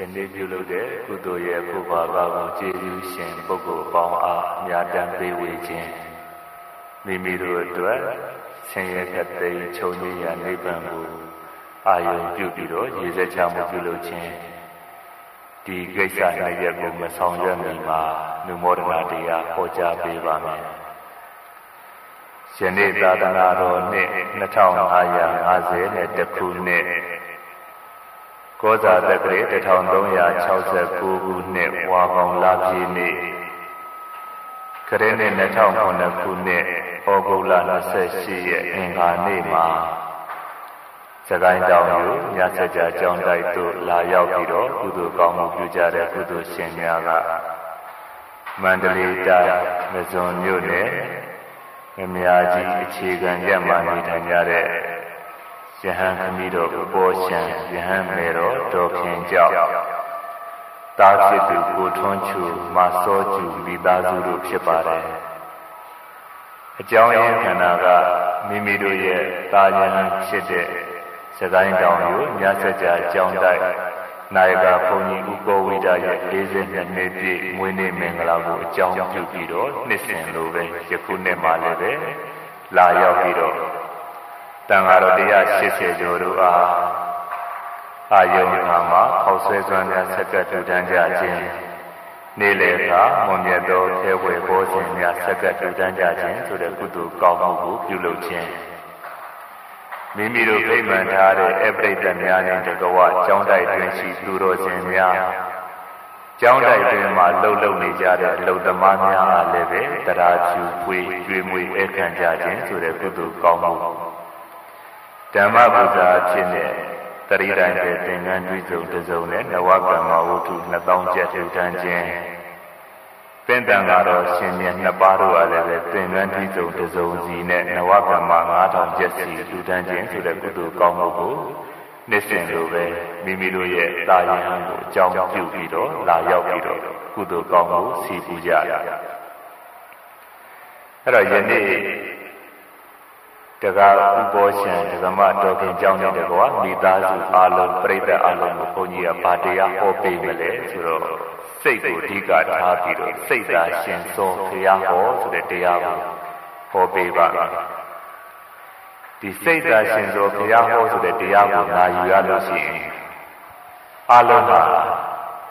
يندي بيلودة كدوية كبابا وجيلو شين بقو باع ميادم بيوجين ميميرو الدوار سينك تدي توني يا نيبانو أيون بيلو يزجع مبيلوجين دي كيسان نجيبو مسانجا ميما نمورنا ديا خوجا بيبامين يندي دادنا روني نتاون هايا عزيز ندكوني كوزا ذكرى تتعلم يا شاوزا كوني وعم لابيني كريني نتعلم كوني وغولا نسشي انغاني ما سكاين داويو يا سجا جون دايتو لا يوكيرو كودو كامو كوجاري كودو شيمياغا ماندلي داي مزون يوني مياجي اتشيغان يماني تنجاري جهان ميرو بوشان جهان ميرو دوكين جاو تاكسي تلقو تونشو ما سوچو بيبازو رو بشباره اجاو ين كناغا ميميرو يه تا جهان شده سكاين داونيو نياسا جا جاون داي نايغا فوني اوكو ويدا يه ليزن نيبي مويني منغلاغو اجاون جو بيرو نسن لوبين يكو نمالي بي لا يو بيرو تنغارو ديا شسي جورو آيو ماما خوصي زوانيا سكتو دنجا جين نيليكا موميدو تيوي بوزينيا سكتو دنجا جين سورة قدو قوموكو كيولو جين ميميرو بيمان تاري ابري دنياني دقوا جونداي دنشي دورو زينيا جونداي بيما لو لو نجاري لو دمانيا آلوي تراجو بوي جويموي اكن جا جين سورة قدو قوموكو دما بودا جيني تريدان بيتنغان دويزو دزوني نواقع ماوتو نتاون جاتو دانجين بنتان غارو شيني نبارو على بيتنغان دويزو دزوني نواقع ماوتو جاتسي دو دانجين سورة كدو قوموكو نسين لوبي ميميرو يه تايهانو جاون جو بيرو لا يو بيرو كدو قومو سي بوجا هرا يني تغار بوشن زمان دوكين جاوني دغوا ميتازو آلو بريدة آلو مخونية بادية حوبي ملي سورو سيكو ديكا تابيرو سيدا شنسو خياهو سورة دياهو حوبي بامي دي سيدا شنسو خياهو سورة دياهو نايو آلو شين آلو نا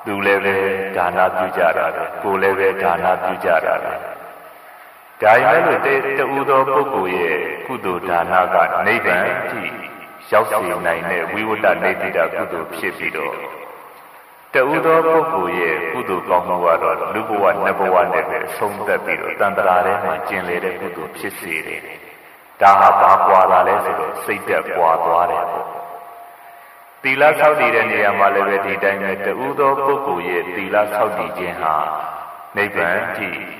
دوليوه دانا بجارة بوليوه دانا بجارة دائما تؤدو بقوية كدو داناغا نيبان تي شاوسي ناينة ويودا نيبيدا كدو بشبيدو تؤدو بقوية كدو قوموارا لبوا نبوا نبوا سومتا بيدو تندراري ما جنليري كدو بشسيري تاها باقوارا لسلو سيدا قواتواري تيلا ساودي رنيا مالوه دي دائما تؤدو بقوية تيلا ساودي جنها نيبان تي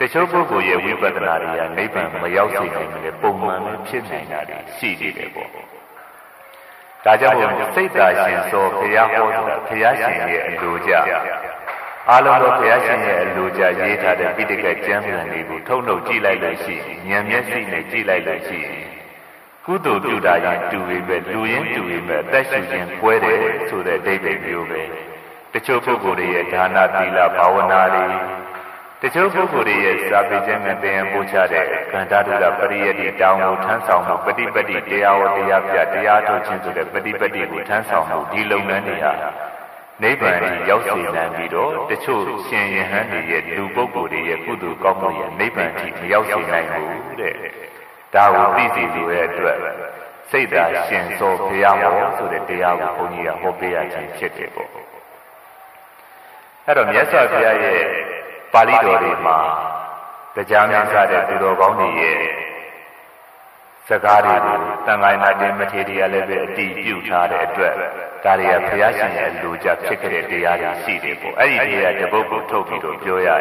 تشو بوكو يه ويبادناريا نيبان مياوسي نيمي بومان بشي نيناري سيدي لبو تاجمو سيدا شنسو فياهوزنا فياشين يه اللوجا آلونو فياشين يه اللوجا ييتا ده بيدكا جاملا نيبو تونو جيلاي لشي نياميسي ني جيلاي لشي كودو جودا ين دويبه لوين دويبه تشو جين قويري سوده ديبه بيوبه تشو بوكو يه دانا ديلا باوناري تجو بوغوريه سابيجن متين بوچارے گندادولا پرییتی تاونو ٹھان ساؤں مو پٹی پٹی تیاو تیا پیا تیا ٹھو چھن سو دے پٹی پٹی کو ٹھان ساؤں مو دی لونن نے ہا نیبان ری یاوسی نان بیرو تجو شین یہان نی یہ لو بوگوريه کودو کاؤمو یہ نیبان تھی میاوسی نائیں مو تے داو پی سی لو یہ اتوت سیدا شین سو پھیاو سو دے تیا کو بونجی ہا ہو پیا چھن پھٹ تے پو ایرو میات سوا پیا یہ بالي دوري ما تجامع سارة دورو قومي سكاري تنعينا دي ماتيريال دي بيوتار ادوى تاريا فياشن اللوجا فكرة دياري سيدي بو اي ديا دبوبو توبيرو بيويا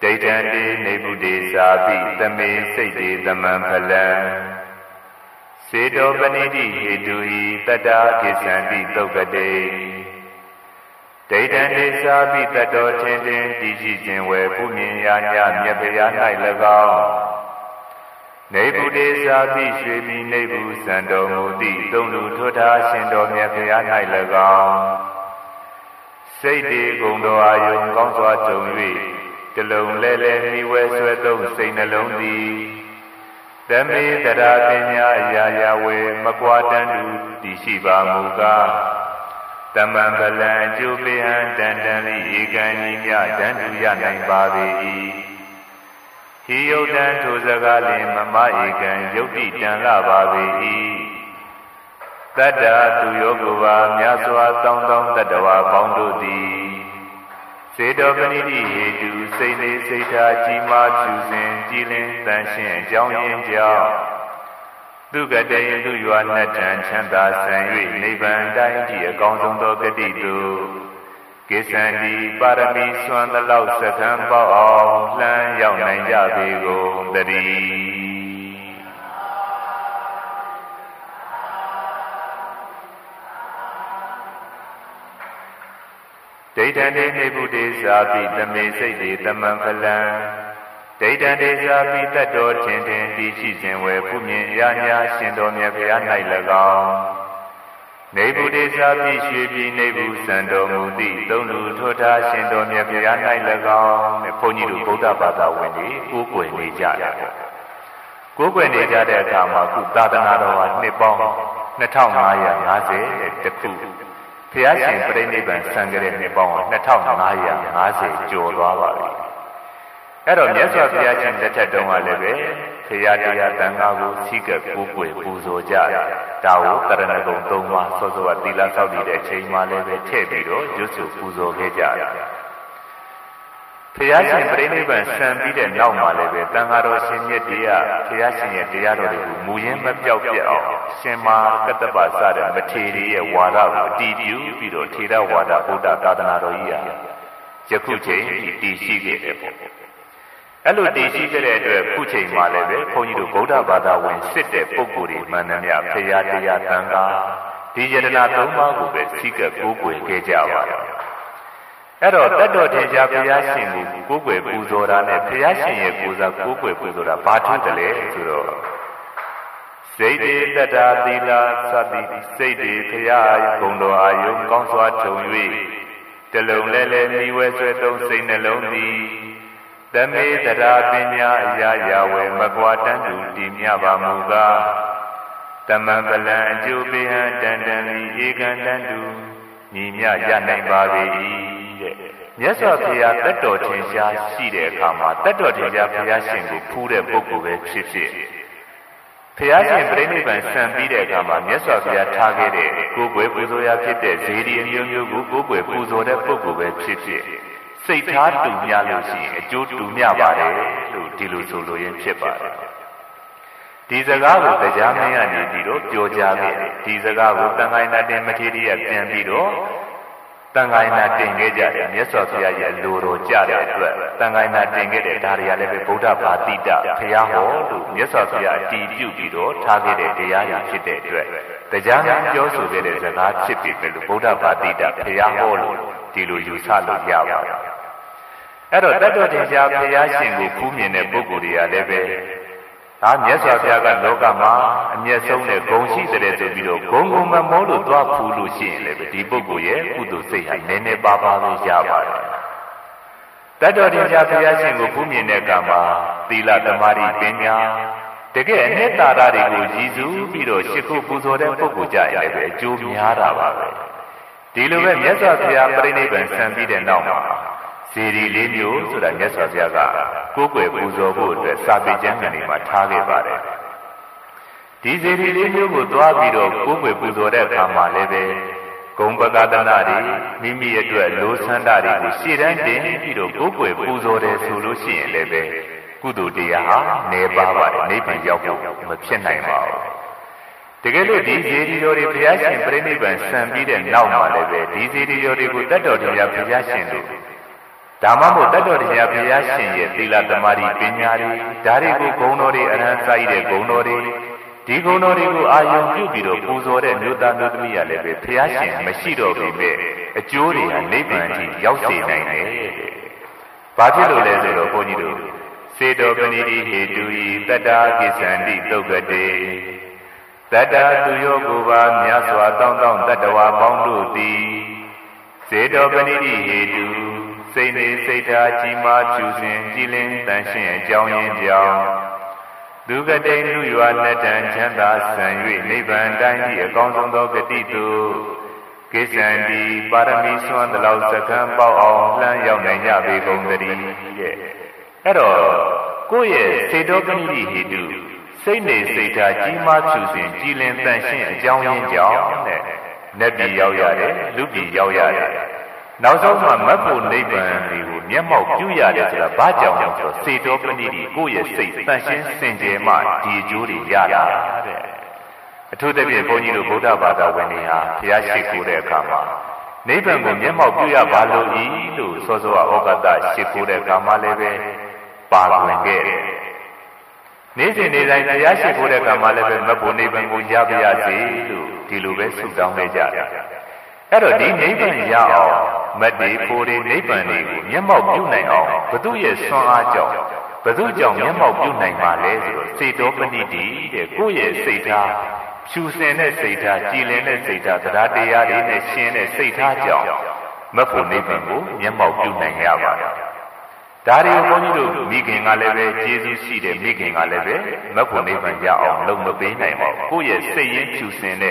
ديتان دي نيبو دي سابي تمي سيدي دمان فلان سيدو بنيدي هدوهي تدا كيسان دي توقدي ديدان دي سابي تدو تندن دي جيزن ويبومين يانيا ميبياناي لغاو نيبو دي سابي شويبي نيبو سندو مودي دونو توتا شندو ميبياناي لغاو سيدي قوندو آيون قوندو آتونوي تلون ليلي ميوه سويتون سينالون دي دمي ترابينيا يايا ومقواتندو دي شيبا موغا تمام بلان جو بيان دندن لي يغاني ميا دندو يا ناي بابي هي يودان تو زغا لي مما يغان يودي دان لا بابي تدا تو يوغو با ميا سوا تاون تاون تدوا باون دو دي سيدو بني دي هيتو سي لي سيتا جي ما جو سين جي لين تان شين جاون ين جاو ทุกกะเตยตุยวะณัฏฐันฉันตาสัน ديدان دي سابي تدو تندن دي شيزن ويبومين يانيا شندو ميبياناي لغاو نيبو دي سابي شويبي نيبو سندو مودي دونو توتا شندو ميبياناي لغاو نيبوني دو بودا بادا ويندي كوكوي نيجا كوكوي نيجا داكاما كو تادانا روا نيبون 2550 تكو فياشين بري نيبان سانغري نيبون 2550 جور روا باري အဲ့တော့မြတ်စွာဘုရားရှင်လက်ထက်တုန်းကလည်းပဲဖရာတရားတန်ခါကိုစီးကပ်ကိုးကွယ်ပူဇော်ကြတာကိုတရဏဂုံသုံးမှာစောစောကသီလဆောက်တည်တဲ့အချိန်မှာလည်းပဲထည့်ပြီးတော့ရုပ်စုပူဇော်ခဲ့ကြတာဖရာရှင်ရဲ့တရားတော်တွေကိုမူရင်းမပြောက်ပြအောင်ရှင်မာကတ္တပါစတဲ့မထေရီရဲ့ဝါဒကိုတည်ပြုပြီးတော့ထေရဝါဒဗုဒ္ဓသာသနာတော်ကြီးဟာယခုချိန်ဒီရှိခဲ့တဲ့ပုံ အဲ့လိုဒီရှိကြတဲ့အတွက်ခုချိန်မှာလည်းပဲခွန်ကြီးတို့ဗုဒ္ဓဘာသာဝင်စစ်တဲ့ပုဂ္ဂိုလ်တွေမှန်သမျှဖရာတရားတန်ခါဒီယတနာသုံးပါးကိုပဲစီးကပ်ကိုးကွယ်ခဲ့ကြပါတယ်အဲ့တော့တတ်တော်ထင်ရှားဘုရားရှင်ကိုကိုးကွယ်ပူဇော်တာနဲ့ဖရာရှင်ရဲ့ကိုးစားကိုးကွယ်ပူဇော်တာဘာထူးတလဲဆိုတော့စေတေတ္တာသီလစသည်စိတ်တွေဖရာကိုယ်တော်အာယုံကောင်းစွာထုံ၍တလုံးလဲလဲမိဝဲဆွဲတုံးစိတ်နှလုံးသည် တမန်ပလန်အကျိုးပေးဟန်တန်တန်ဤဧကန်တန်သူမြင်မြရနိုင်ပါ၏တဲ့မြတ်စွာဘုရားတတ်တော်ထင်ရှားရှိတဲ့အခါမှာတတ်တော်ထင်ရှားဘုရားရှင်ကိုဖူးတဲ့ပုဂ္ဂိုလ်ပဲဖြစ်ဖြစ် စိတ်ထားတူများလို့ရှိရင်အကျိုးတူမြပါတယ်လို့ဒီစကားကိုတရားမင်းရနေပြီးတော့ပြောကြားခဲ့တယ်ဒီစကားကိုတန်ခိုင်းတဲ့မထေရီရဲ့ပြန်ပြီးတော့တန်ခိုင်းတာတင်ခဲ့ကြတယ်မြတ်စွaဘုရားရဲ့လိုတော်ကြတဲ့အတွက်တန်ခိုင်းတာတင်ခဲ့တဲ့ဒါတွေလည်းပဲဗုဒ္ဓဘာတိတ္တဘုရားဟောလို့မြတ်စွaဘုရားတည်ပြုပြီးတော့ထားခဲ့တဲ့တရားရာဖြစ်တဲ့အတွက်ဒါကြောင့်ပြောဆိုခဲ့တဲ့စကားဖြစ်ပြီလို့ဗုဒ္ဓဘာတိတ္တဘုရားဟောလို့ဒီလိုယူဆလို့ရပါတယ် အဲ့တော့တတ်တော်တင်ရှားဘုရားရှင်ကိုဖူးမြင်တဲ့ပုဂ္ဂိုလ်တွေရာလည်းပဲဒါမြတ်စွာဘုရားကလောကမှာအမျက်ဆုံးတဲ့ဂုဏ်ရှိတဲ့ဆိုပြီးတော့ဂုဏ်ကိုမမိုးလို့သွားဖူးလို့ရှိရင်လည်းဒီပုဂ္ဂိုလ်ရဲ့ကုသိုလ်စိတ်ဟာနည်းနည်းပါးပါးလေးရပါတယ်ဒီလိုပဲမြတ်စွာဘုရားပြိဋိနိဗ္ဗာန်စံပြီးတဲ့နောက်မှာ စေရီလေးမျိုးဆိုတာမြတ်စွာဘုရားကကိုယ်ကိုယ်ပူဇော်ဖို့အတွက်စာပေကျမ်းဂန်တွေမှာထားခဲ့ပါတယ်ဒီစေရီလေးမျိုးကိုသွားပြီးတော့ကိုယ်ကိုယ်ပူဇော်တဲ့အခါမှာလည်းပဲဂုံပကတနာတွေမိမိရဲ့အတွက်လိုဆန္ဒတွေကိုရှေ့တန်းတင်ပြီးတော့ကိုယ်ကိုယ်ပူဇော်တယ်ဆိုလို့ရှိရင်လည်းပဲ ကုသိုလ်တရားဟာနေပါပါအနိဗ္ဗာန်ရောက်ဖို့မဖြစ်နိုင်ပါဘူးတကယ်လို့ဒီစေတီတော်တွေဘုရားရှင်ပြိနိဗ္ဗာန်ဆံပြီးတဲ့နောက်မှာလည်းပဲဒီစေတီတော်တွေကိုတတ်တော်တရားဘုရားရှင်တို့ဒါမှမဟုတ်တတ်တော်တရားဘုရားရှင်ရဲ့သီလသမာဓိပညာတွေဒါတွေကိုဂုဏ်တော်တွေအရဟံဆိုင်တဲ့ဂုဏ်တော်တွေဒီဂုဏ်တော်တွေကိုအာရုံပြုပြီးတော့ပူဇော်တဲ့မြို့သားမြို့သမီးရလည်းပဲဘုရားရှင်မရှိတော့ပေမဲ့အကျိုးတွေဟာနိဗ္ဗာန်ထိရောက်စေနိုင်တယ်။ဘာဖြစ်လို့လဲဆိုတော့ဘုန်းကြီးတို့စေတောပဏိတိဟေတုဤတတ္တာကိစ္ဆန္တိသုတ်ကတိတတ္တာသူယောကိုပါမြတ်စွာတောင်းတောင်းတတ္တဝါပေါင်းတို့သည်စေတောပဏိတိဟေတုစိတ်နေစိတ်ဓာတ်ကြီးမားဖြူစင်ကြည်လင်းတန်ရှင်းအကြောင်းရင်းကြောင့်ဒုက္ခတိန်လူရွာလက်တံချမ်းသာဆံ၍နိဗ္ဗာန်တိုင်းကြီးအကောင်းဆုံးသောဂတိတုကိစ္ဆန္တိပါရမီစွမ်းတလောက်စကံပေါက်အောင်လှမ်းရောက်နိုင်ကြပေကုန်သတည်းတဲ့အဲ့တော့ကိုယ့်ရဲ့စေတောပဏိတိဟေတုစိတ်နေစိတ်ဓာတ်ကြီးမားဖြူစင်ကြည်လင်တန်ရှင်းအကြောင်းရင်းကြောင့်တဲ့နတ်ပြည်ရောက်ရတယ်လူပြည်ရောက်ရတယ်နောက်ဆုံးမှာမတ်ဖို့နိဗ္ဗာန်ကိုမျက်မှောက်ပြုရတယ်ဆိုတာဘာကြောင့်လဲဆိုတော့စေတောပဏိတိကိုယ့်ရဲ့စိတ်တန်ရှင်းစင်ကြယ်မှဒီအကျိုးတွေရတာတဲ့အထူးသဖြင့်ဘုန်းကြီးတို့ဗုဒ္ဓဘာသာဝင်တွေဟာဘုရားရှိခိုးတဲ့အခါမှာနိဗ္ဗာန်ကိုမျက်မှောက်ပြုရပါလို့ဤလို့စောစောဩဃတရှိခိုးတဲ့အခါမှာလည်းပဲပါဝင်ခဲ့တယ်နေ့စဉ်နေ့တိုင်းတရားရှိခိုးတဲ့ကံမှလည်းပဲမဘုံနိဗ္ဗာန်ကိုရပါရစေလို့ဒီလိုပဲဆုတောင်းနေကြတယ်။အဲ့တော့ဒီနိဗ္ဗာန်ရအောင်မတ္တိဖိုရိနိဗ္ဗာန်ကိုမျက်မှောက်ပြုနိုင်အောင်ဘုသူ့ရဲ့ဆွမ်းအားကြောင့်ဘုသူ့ကြောင့်မျက်မှောက်ပြုနိုင်ပါလေဆိုတော့စေတောပဏိတိတဲ့ကိုယ့်ရဲ့စိတ်ဓာတ်ဖြူစင်တဲ့စိတ်ဓာတ်ကြည်လင်တဲ့စိတ်ဓာတ်တရားတရားတွေနဲ့ရှင်းတဲ့စိတ်ဓာတ်ကြောင့်မဘုံနိဗ္ဗာန်ကိုမျက်မှောက်ပြုနိုင်ရပါတယ်။ဒါရီဘုန်းကြီးတို့မိခင်ကလည်းပဲကျေးဇူးရှိတဲ့မိခင်ကလည်းပဲမဂ္ဂနိဗ္ဗာန်ရအောင်လုပ်မပေးနိုင်ပါဘူးကိုယ့်ရဲ့စိတ်ရင်းဖြူစင်တဲ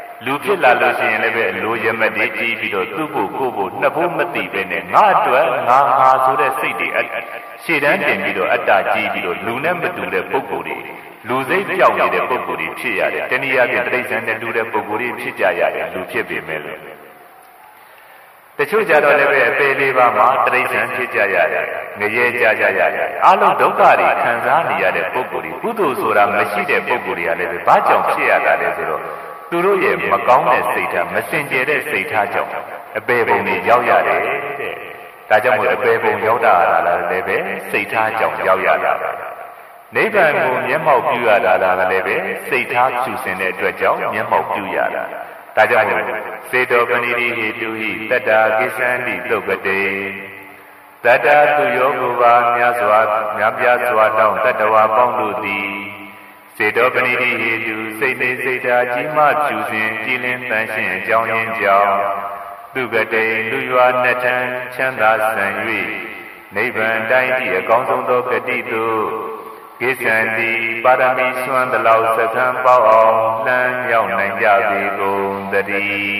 လူဖြစ်လာလို့ရှိရင်လည်းပဲလိုရမတိကြီးပြီးတော့သူ့ကိုနှစ်ဖို့မသိပဲနဲ့ငါအတွက်ငါဆိုတဲ့စိတ်တွေရှေ့တန်းတင်ပြီးတော့အတ္တကြီးပြီးတော့လူနဲ့မတူတဲ့ပုဂ္ဂိုလ်တွေလူစိတ်ကြောက်နေတဲ့ပုဂ္ဂိုလ်တွေဖြစ်ရတယ်တနည်းအားဖြင့်တိဋ္ဌံနဲ့တူတဲ့ပုဂ္ဂိုလ်တွေဖြစ်ကြရတယ်လူဖြစ်ပေမဲ့လို့တချို့ကြတော့လည်းပဲအပေလေးပါးမှာတိဋ္ဌံဖြစ်ကြရတယ်ငရေကြရတယ်အလုံးဒုက္ခတွေခံစားနေရတဲ့ပုဂ္ဂိုလ်တွေကုသိုလ်ဆိုတာမရှိတဲ့ပုဂ္ဂိုလ်တွေကလည်းပဲဘာကြောင့်ဖြစ်ရတာလဲဆိုတော့သူတို့ရဲ့မကောင်းတဲ့စိတ်ဓာတ်မစင်ကြယ်တဲ့စိတ်ဓာတ်ကြောင့်အပေပုံတွေရောက်ရတယ်တဲ့ဒါကြောင့်မို့အပေပုံရောက်တာလည်းပဲစိတ်ဓာတ်ကြောင့်ရောက်ရတာနိဗ္ဗာန်ကိုမျက်မှောက်ပြုရတာလည်းပဲစိတ်ဓာတ်ဖြူစင်တဲ့အတွက်ကြောင့်မျက်မှောက်ပြုရတာဒါကြောင့်စေတောပဏိတိဟေတုဟိတတ္တာကိစ္ဆန္တိသုတ်ကတိတတ္တာသူယောကိုပါမြတ်စွာတောင်းတတ္တဝါပေါင်းတို့သည်စေတောပဏိတိဟေတုစိတ်နေစိတ်ဓာတ်ကြီးမားဖြူစင်ကြည်လင်တန်ရှင်းအကြောင်းရင်းကြောင့်သုတ်ကတိလူရွာနှစ်ထံချမ်းသာဆံ၍နိဗ္ဗာန်တိုင်းကြီးအကောင်းဆုံးသောဂတိတုကိစ္ဆန္တိပါရမီစွမ်းတလောက်စကံပေါက်အောင်လှမ်းရောက်နိုင်ကြပြီကုန်သတည်း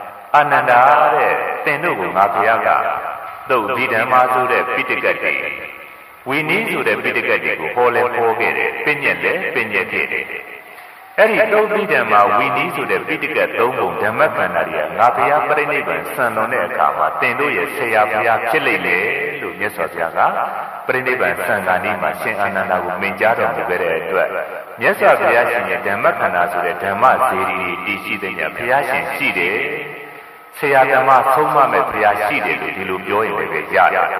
အာနန္ဒာတဲ့သင်တို့ကိုငါဘုရားကသုတ်ဒီဓမ္မာဆိုတဲ့ပိဋကတ်တွေဝိနည်းဆိုတဲ့ပိဋကတ်တွေကိုဟောလဲဟောခဲ့တယ်ပညတ်လဲပညတ်ခဲ့တယ်အဲ့ဒီတုံးပိဋကမှာဝီနီးဆိုတဲ့ပိဋကသုံးပုံဓမ္မကန္နာရီကငါဘုရားပြိဋိဘံဆံတော်တဲ့အခါမှာတင်တို့ရဲ့ဆရာဘုရားဖြစ်လိမ့်လေလို့မြတ်စွာဘုရားကပြိဋိဘံဆံဃာနိမှာရှင်အာနန္ဒာကိုမိန့်ကြားတော်မူခဲ့တဲ့အတွက်မြတ်စွာဘုရားရှင်ရဲ့ဓမ္မကန္နာဆိုတဲ့ဓမ္မစေတီတည်ရှိတဲ့ဘုရားရှင်ရှိတယ်ဆရာဓမ္မဆုံးမမဲ့ဘုရားရှိတယ်လို့ဒီလိုပြောရင်လည်းရတယ်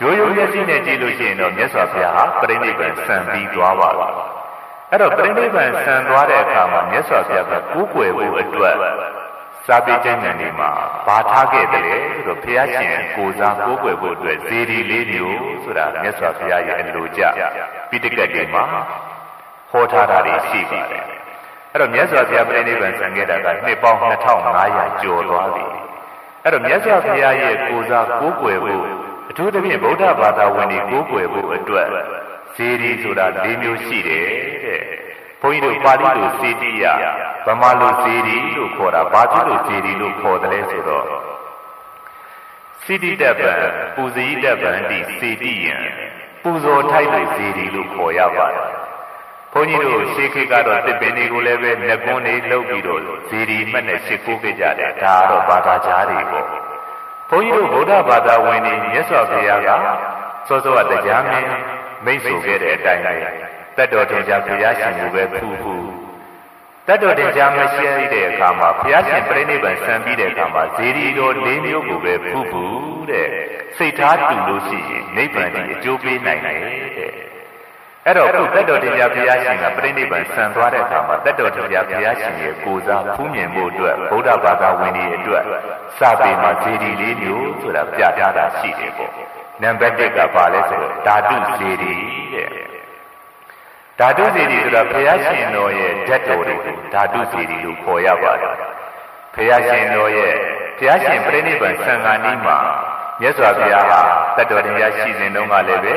يو يزيني جيلو جينو نسوى فيها بريني بان سنبي دواوا ارو بريني بان سنواري كاما نسوى فيها كوكوه بوئتوه سابي جنجاني ما باتاكي دلي رو فياشين كوزا كوكوه بوئتوه زيري لينيو سورا نسوى فيها ينلو جا بيتكالي ما خوطارا ريشي باري ارو نسوى فيها بريني بان سنجيدا كا نباو نتاو نايا جوروالي ارو نسوى فيها يكوزا كوكوه بوئتوه တို့တပည့်ဗုဒ္ဓဘာသာဝင်တွေကိုးကွယ်ဖို့အတွက်စေတီဆိုတာ၄မျိုးရှိတယ်ဘုန်းကြီးတို့ပါဠိလိုစေတီရဗမာလိုစေတီလို့ခေါ်တာဘာဖြစ်လို့စေတီလို့ခေါ်တယ်ဆိုတော့စေတီတဲ့ဗံပူဇေယီတဲ့ဗံဒီစေတီရံပူဇော်ထိုက်လို့စေတီလို့ခေါ်ရပါတယ်ဘုန်းကြီးတို့ရှေးခေတ်ကတော့သစ်ပင်တွေကိုလည်းပဲနှကုန်းတွေလှုပ်ပြီးတော့စေတီမနဲ့ရှိခိုးခဲ့ကြတယ်ဒါကတော့ဘာသာကြားတွေကို အဲ့တော့ခုတတ်တော်တင်ပြပြရရှင်ကပြိဋိနိဗ္ဗာန်စံသွားတဲ့အခါမှာတတ်တော်တင်ပြပြရရှင်ရဲ့ကိုးစားဖူးမြင်ဖို့အတွက်ဗုဒ္ဓဘာသာဝင်တွေအတွက်စပင်မှာစေတီလေးမျိုးဆိုတာပြပြတာရှိတယ်ပေါ့နံပါတ် 1 ကပါလဲဆိုတော့ဓာတုစေတီဓာတုစေတီဆိုတာဘုရားရှင်တော်ရဲ့ဘုရားရှင်ပြိဋိနိဗ္ဗာန်စံဃာနီးမှာမြတ်စွာဘုရားဟာတတ်တော်တင်ပြရှိစဉ်တုန်းကလည်းပဲ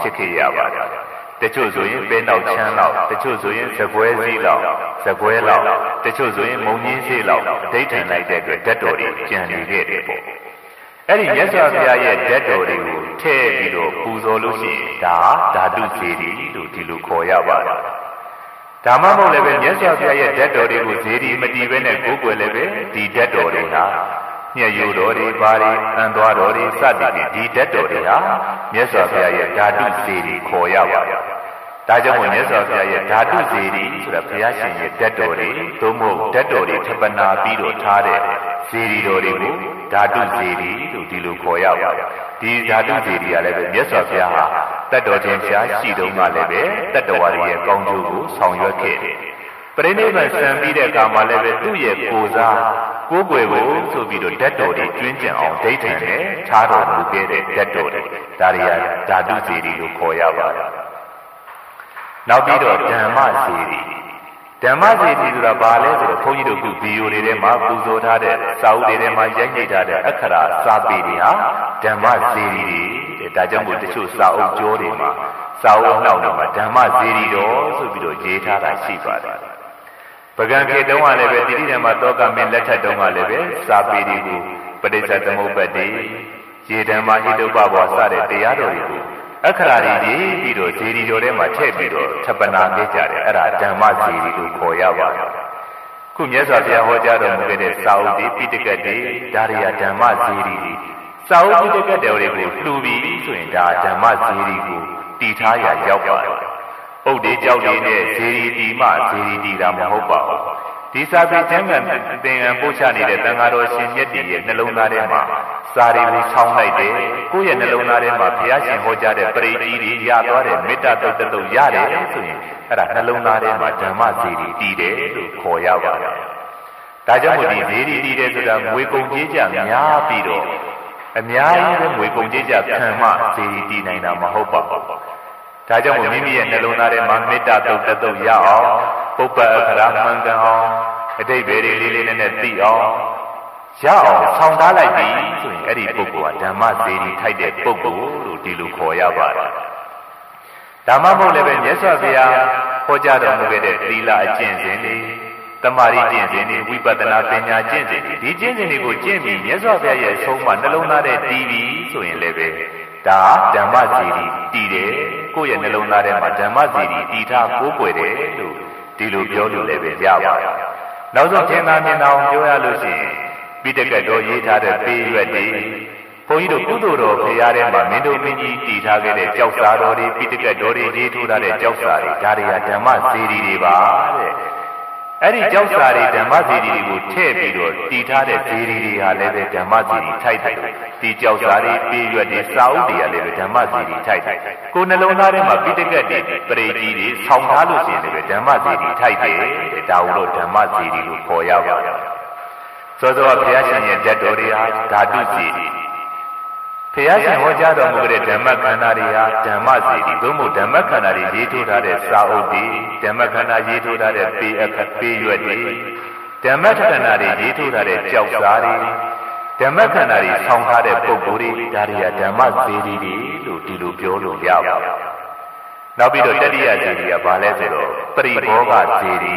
ဖြစ်ခဲ့ရပါတယ်တချို့ဆိုရင်ပင်တော့ချမ်းတော့တချို့ဆိုရင်သပွဲစည်းတော့သပွဲလောက်တချို့ဆိုရင်မုံညင်းစည်းလောက်ဒိဋ္ဌံလိုက်တဲ့အတွက်ဓာတ်တော်တွေကျန်နေခဲ့တယ်ပေါ့အဲ့ဒီမြတ်စွာဘုရားရဲ့ဓာတ်တော်တွေကို ညေယောတော်တွေပါရီအံတော်တော်တွေစသည်ဖြင့်ဒီဓာတ်တော်တွေဟာမြတ်စွာဘုရားရဲ့ဓာတုစေတီခေါ်ရပါတယ်ဒါကြောင့်မို့မြတ်စွaဘုရားရဲ့ဓာတုစေတီဆိုတာဘုရားရှင်ရဲ့ဓာတ်တော်တွေသို့မဟုတ်ဓာတ်တော်တွေထပ်ပနာပြီးတော့ထားတဲ့စေတီတော်တွေကိုဓာတုစေတီလို့ဒီလိုခေါ်ရပါတယ်ဒီဓာတုစေတီကလည်းပဲမြတ်စွာဘုရားဟာတတ်တော်တင်ရှားရှိတုန်းကလည်းပဲတတ္တဝါတွေရဲ့ကောင်းကျိုးကိုဆောင်ရွက်ခဲ့တယ် ပရိနိဗ္ဗာန်စံပြီးတဲ့အခါမှာလည်းပဲသူ့ရဲ့ကိုယ်စားကိုယ်ကိုယ်ကိုယ်ဓာတ်တော်တွေကျွမ်းကျင်အောင်ဒိဋ္ဌိနဲ့ထားတော်မူခဲ့တဲ့ဓာတ်တော်တွေဒါတွေကဓာတုစေတီလို့ခေါ်ရပါတယ်နောက်ပြီးတော့ဓမ္မစေတီဓမ္မစေတီဆိုတာဘာလဲဆိုတော့ဘုန်းကြီးတို့ခုဗီဒီယိုတွေထဲမှာပုဂံကေတုံးကလည်းပဲတိတိဓမ္မ သောကမင်းလက်ထက်တုံးကလည်းပဲစာပေတွေကိုပဋိစ္စသမုပ္ပတ္တိဈေဓမ္မဟိတုပ္ပဘောစတဲ့တရားတော်တွေကိုအခရာတွေပြီးတော့ဈေးဒီလိုထဲမှာထည့်ပြီးတော့ထပ်ပနာပေးကြတယ်အဲ့ဒါဓမ္မဈေးတွေလို့ခေါ်ရပါတယ်ခုမြတ်စွာဘုရားဟောကြားတော်မူခဲ့တဲ့စာအုပ်ဒီပိဋကတ်တွေဒါတွေကဓမ္မဈေးတွေလို့ ဟုတ်ဒီကြောင့်လေးနဲ့ဇေရီတီမှဇေရီတီတာမဟုတ်ပါဘူးဒီစာပေကျမ်းကသင်္ကန်းပို့ချနေတဲ့တန်ဃာတော်ရှင်မြတ်ကြီးရဲ့နှလုံးသားထဲမှာစာရီကိုဆောင်းလိုက်တယ်ကိုယ့်ရဲ့နှလုံးသားထဲမှာဓမ္မဇေရီတီးတယ်လို့ခေါ်ရပါတယ်ဒါကြောင့်ဒီဇေရီတီတဲ့ဆိုတာငွေကုန်ကြေးကြများပြီးတော့အများကြီးပဲငွေကုန်ကြေးကြဖန်မှဇေရီတီနိုင်တာမဟုတ်ပါဘူး ဒါကြောင့်မြမိရဲ့နှလုံးသားထဲမှာမေတ္တာတုတ်တုတ်ရအောင်ပုပ္ပအခရာမှန်ကန်အောင်အတိတ်ပဲလေးလေးနဲ့သိအောင်ရအောင်ဆောင်းထားလိုက်ပြီဆိုရင်အဲ့ဒီပုဂ္ဂိုလ်ကဓမ္မစေတီထိုက်တဲ့ပုဂ္ဂိုလ်လို့ဒီလိုခေါ်ရပါတယ်ဒါမှမဟုတ်လည်းပဲမြတ်စွာဘုရားဟောကြားတော်မူခဲ့တဲ့သီလအကျင့်စဉ်တွေဘု تمہاری چیزیں نے کوئی بدنا تینا چیزیں دی چیزیں نے کو چیمی میسوا بھیا یہ سوما نلوں نارے ٹیوی سوئیں لے بے دا دھما سیری ٹی دے کو یہ نلوں نارے ما دھما سیری ٹی تھا کو کوے دے لو ٹی لو بیو لو لے بے جا با ناؤ سو تھنا مینا بیو یا لو سی پی تے کٹ دو یی تھا دے پی یوے دی کوئی دو کو دو رو پھیا دے ما مین دو مین جی ٹی تھا کے دے چوک سا دو دی پی تے کٹ دو دی یی تھو دا دے چوک سا دی دا دے یا دھما سیری دی با دے اری جاؤ سارے دھما سیری دی کو ٹھے پی دو ٹی تھا دے سیری دی ہا لے بے دھما سیری ٹھائی تے ٹی جاؤ سارے پی یوے دی ساؤ دی ہا لے بے دھما سیری ٹھائی تے کو نلوں نارے ما پی تے کٹ دی پرے جی دی ساؤں تھا لو سین دے دھما سیری ٹھائی تے دا ولو دھما سیری کو کھو یا با سو سو بھیا شین یہ ڈٹ دو دی ہا دھاتو سیری بھیا شین ہو جا دو مو دے دھما کھنا دی ہا دھما سیری دو مو دھما کھنا دی یی تھو تھا دے ساؤ دی دھما کھنا یی تھو تھا دے پی پی یوے دی دھما کھنا دی یی تھو تھا دے چوک سا دی دھما کھنا دی ساؤں تھا دے پوکو دی دا دی ہا دھما سیری دی لو ٹی لو بیو لو یا با ناؤ پی دو ٹٹیا سیری ہا با لے سو دو پری بھوگا سیری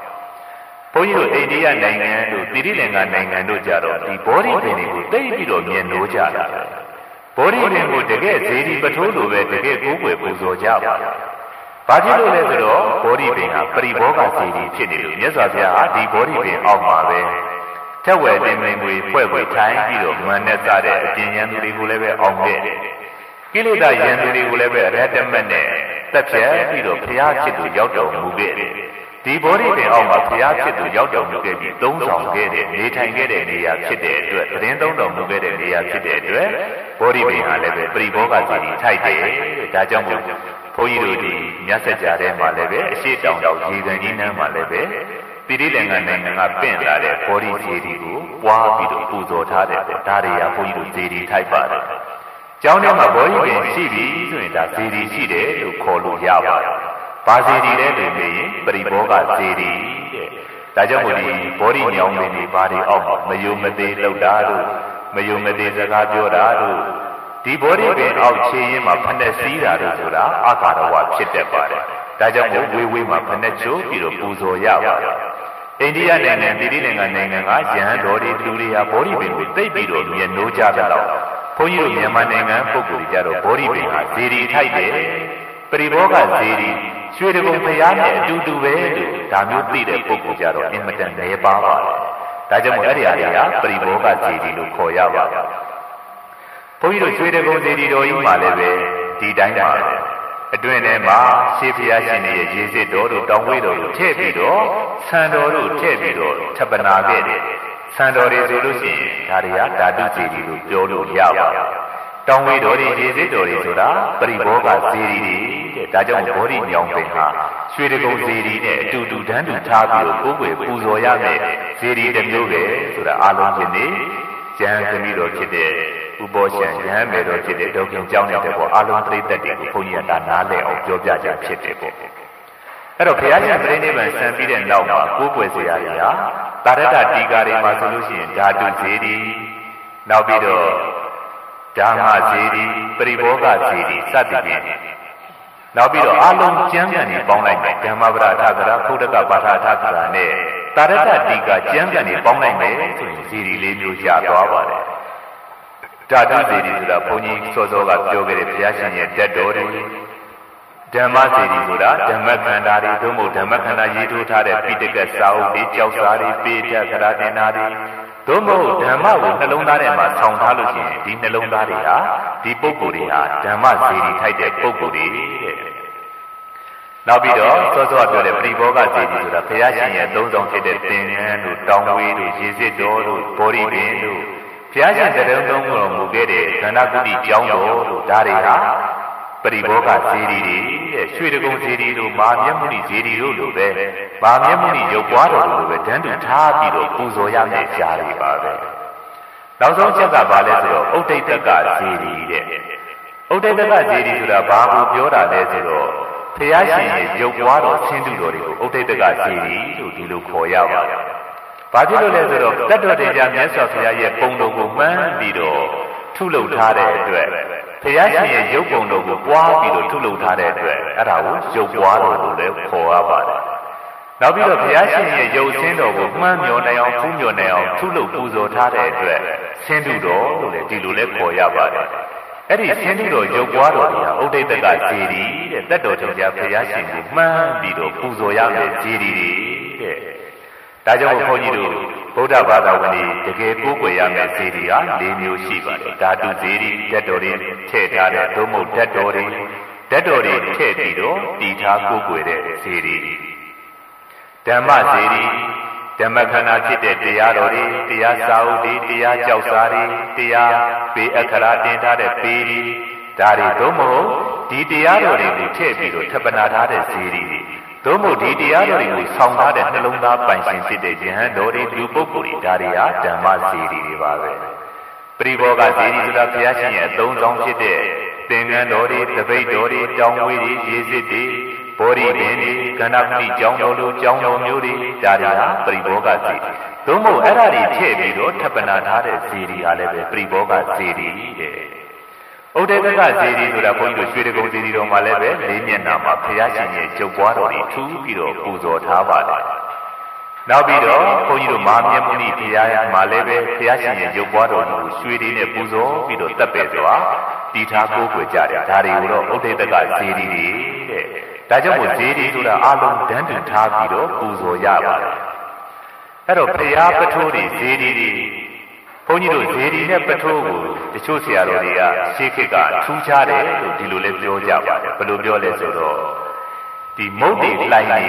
انڈیا نائنگن لو تری ری لنگا نائنگن لو جا دو دی بوری دین دی کو ٹئی پی دو مین لو جا دا بوری دین کو ٹکے سیری پٹھو لو بے ٹکے کو کوے پو سو جا با با جی لو لے سو دو بوری دین ہا پری بھوگا سیری پھٹ نی لو میسوا بھیا ہا دی بوری دین آؤ ما بے ٹھے وے دین مین کوے پھوے پھوے ٹھائیں پی دو من نے سا دے اپین یان لو دی کو لے بے آؤ کے کیلے دا یان دی کو لے بے رہتمت نے تت پھٹ پی دو بھیا چھت تو یاؤ ڈوں مو کے دی بوری دین آؤ ما بھیا چھت تو یاؤ ڈوں مو کے دی 3000 کے دے نے ٹھائیں کے دے نے یا پھٹ دے اٹوے ترین 3000 مو کے دے نے یا پھٹ دے اٹوے بوری دین ہا لے بے پری بھوگا سیری ٹھائی دے دا جاؤں مو بھو جی لو دی میات سٹ جا دے ما لے بے اشی ٹاؤں ڈاؤ جی دین جی ناں ما لے بے تی ری لنگا نائنگن ہا پین لا دے بوری سیری کو پوا پی دو پو سو تھا دے دا دے یا بھو جی لو سیری ٹھائی پا دے جاؤں نے ما بوری دین سی دی سوئیں دا سیری سی دے لو کھو لو یا با با سیری دے لو نے پری بھوگا سیری دا جاؤں مو دی بوری نیاؤں دین دی با دے آؤ ما میو متے لوٹ دا لو میو متے سکا پھیو دا لو دی بوری دین آؤ چھے ین ما پھنت سی دا لو سودا آکاروا پھٹ تے پا دے دا جاؤں مو وے وے ما پھنت چھو پی دو پو سو یا با انڈیا نائنگن تی ری لنگا نائنگن ہا یان دو دی لو دی ہا بوری دین کو ٹئی پی دو مین نو جا دا لو بھو جی لو میاں نائنگن پوکو دی جا دو بوری دین ہا سیری ٹھائی دے پری بھوگا سیری شوے دگوں بھیا نے اٹو ٹو بے لو دا میو تی دے پوکو جا دو ان متن نے با با دا جاؤں مو اری اری ہا پری بھوگا سیری لو کھو یا با بھو جی لو شوے دگوں سیری دو ہی ما لے بے دی ٹائم ما اٹویں نے ما شی بھیا شین نے یہ جی سٹ دو لو ٹاؤں وے دو لو ٹھے پی دو سن دو لو ٹھے پی دو چھپنا کے دے سن دو دی سو لو شین دا دے ہا دھاتو سیری لو بیو لو یا با ٹاؤں وے دو دی یہ جی سٹ دو دی سودا پری بھوگا سیری دی تے دا جاؤں مو بوری نیاؤں دین ہا شوے دگوں سیری نے اٹو ٹو ڈھن ٹو تھا پی دو کو کوے پو سو یا نے سیری دے میو بے سودا آ لوں شین نے جان کمی دو پھٹ دے بو شین جان مے دو پھٹ دے ڈوکن جاؤں نے تے کو آ لوں پری تت دی کو بھو جی دا نا لے آؤں بیو جا جا پھٹ دے کو اے دو بھیا شین پرے نیوان سن پی دے ناؤ ما کو کوے سو یا دے ہا تا رت تا ٹی کا دے ما سو لو شین دھاتو سیری ناؤ پی دو دھما سیری پری بھوگا سیری ست دی ناؤ پی دو آ لوں جان جان نے پاؤں لائی میں دھما پرا تھا کرا پھوٹ کا با تھا تھا کرا نے تا رت تا ٹی کا جان جان نے پاؤں لائی میں سو سیری لے میو جا توا با دے دھاتو سیری سودا بھو جی سو سو کا بیو کے دے بھیا شین یہ ڈٹ دو دی دھما سیری سودا دھما کھنا دی دو مو دھما کھنا یی تھو تھا دے پی ٹکٹ ساؤ دی چوک سا دی پی ٹھا کرا دین نا دی دو مو دھما کوနှလုံးသားထဲမှာဆောင်ထားလို့ရှင်းဒီနှလုံးသားတွေဟာဒီပုဂ္ဂိုလ်တွေဟာဓမ္မစေတီထိုက်တဲ့ပုဂ္ဂိုလ်တွေတဲ့နောက်ပြီးတော့စောစောပြောတဲ့ပရိဘောဂစေတီဆိုတာဘုရားရှင်ရဲ့သုံးဆောင်ဖြစ်တဲ့သင်္ကန်းတို့တောင်းဝေးတို့ရေစစ်တော်တို့ဘောရီပင်တို့ဘုရားရှင်တရုံတုံးကိုမူခဲ့တဲ့ကန္နာကုတိကြောင်းတော်တို့ဒါတွေဟာ परिभोगा जेरी रे श्वेरगों जेरी रो माम्यमुनि जेरी रो लोबे माम्यमुनि योगवा रो लोबे दंडु ठा पी रो पूजो या ने जा रे बावे नौसों छक का बा ले सो औटैतक का जेरी दे औटैतक का जेरी सोडा बा कोပြောတာလဲဆိုတော့ဖျားရှင်ရဲ့ယောက်ွားတော်ဆင်းတူတော်တွေကိုဥဒိဋ္ဌကစီရီလို့ဒီလိုခေါ်ရပါတယ်။ဘာဖြစ်လို့လဲဆိုတော့တတ်တော်တင်ကြမြတ်စွာဘုရားရဲ့ပုံတော်ကိုမှန်းပြီးတော့ထုလုပ်ထားတဲ့အတွက်ဖျားရှင်ရဲ့ရုပ်ပုံတော်ကိုပွားပြီးတော့ထုလုပ်ထားတဲ့အတွက်အဲ့ဒါကိုရုပ်ပွားတော်လို့လည်းခေါ်ရပါတယ်။နောက်ပြီးတော့ဖျားရှင်ရဲ့ရုပ်ဆင်းတော်ကိုမှန်းမြော်နိုင်အောင်ဖူးမြော်နိုင်အောင်ထုလုပ်ပူဇော်ထားတဲ့အတွက်ဆင်းတူတော်လို့လည်းဒီလိုလည်းခေါ်ရပါတယ်။အဲ့ဒီဆင်းတူတော်ရုပ်ပွားတော်ကြီးဟာဥဒိဋ္ဌကဇေရီတဲ့တတ်တော်ကြောင့်ဘုရားရှင်ကိုမှန်းပြီးတော့ပူဇော်ရမယ်ဇေရီတဲ့ဒါကြောင့်ဘုန်းကြီးတို့ဗုဒ္ဓဘာသာဝင်တွေတကယ်ကိုးကွယ်ရမယ်ဇေရီဟာ၄မျိုးရှိပါတယ်ဓာတုဇေရီတတ်တော်တွေထည့်ထားတဲ့သို့မဟုတ်တတ်တော်တွေထည့်ပြီးတော့တည်ထားကိုးကွယ်တဲ့ဇေရီဓမ္မဇေရီဓမ္မခန္ဓာဖြစ်တဲ့တရားတော်တွေတရားစာအုပ်တွေတရားကြောက်စာတွေတရားပေအခရာတင်ထားတဲ့ပေတွေဒါတွေတော့မဟုတ်ဒီတရားတော်တွေကိုထည့်ပြီးတော့ထပ်ပနာထားတဲ့ဇေရီတွေတော့မဟုတ်ဒီတရားတော်တွေကိုဆောင်ထားတဲ့နှလုံးသားပိုင်ရှင်ဖြစ်တဲ့ယဟန်တော်တွေလူပုဂ္ဂိုလ်တွေဒါတွေဟာဓမ္မဇေရီတွေပါပဲပရိဘောဂဇေရီဆိုတာဘုရားရှင်ရဲ့အသုံးဆောင်ဖြစ်တဲ့သင်္ကန်းတော်တွေတပိတ်တော်တွေတောင်းဝေးတွေရေစစ်တွေဘောရီပင်ဒီကဏပတိကြောင်းတော်လိုကြောင်းတော်မျိုးတွေဒါတွေဟာပရိဘောဂဇေရီသို့မဟုတ်အဲ့ဒါတွေထည့်ပြီးတော့ထပ်ပနာထားတဲ့ဇေရီဟာလည်းပဲပရိဘောဂဇေရီတဲ့ဥဒေသကဇေရီဆိုတာဘုန်းကြီးတို့ရွှေတကုံဇေရီတော်မှာလည်းပဲ၄မျက်နှာမှာဘုရားရှင်ရဲ့ကြုတ်ပွားတော်တွေထူးပြီးတော့ပူဇော်ထားပါတယ်နောက်ပြီးတော့ဘုန်းကြီးတို့မာမြတ်မုနိဘုရားမှာလည်းပဲဘုရားရှင်ရဲ့ကြုတ်ပွားတော်ကိုရွှေတွေနဲ့ပူဇော်ပြီးတော့တပ်ပယ်စွာတည်ထားကိုးကွယ်ကြတယ်ဒါတွေကိုတော့ဥဒေသကဇေရီတဲ့ဒါကြောင့်မို့ဇေရီဆိုတာအလုံးတန်းတူထားပြီးတော့ပူဇော်ရပါတယ်။အဲ့တော့ဘုရားပထိုးတွေဇေရီတွေဘုန်းကြီးတို့ဇေရီနဲ့ပထိုးကိုတချို့ဆရာတော်တွေကရှေးခေတ်ကထူးခြားတယ်လို့ဒီလိုလဲပြောကြပါတယ်။ဘယ်လိုပြောလဲဆိုတော့ဒီမုတ်တွေလှိုင်နေ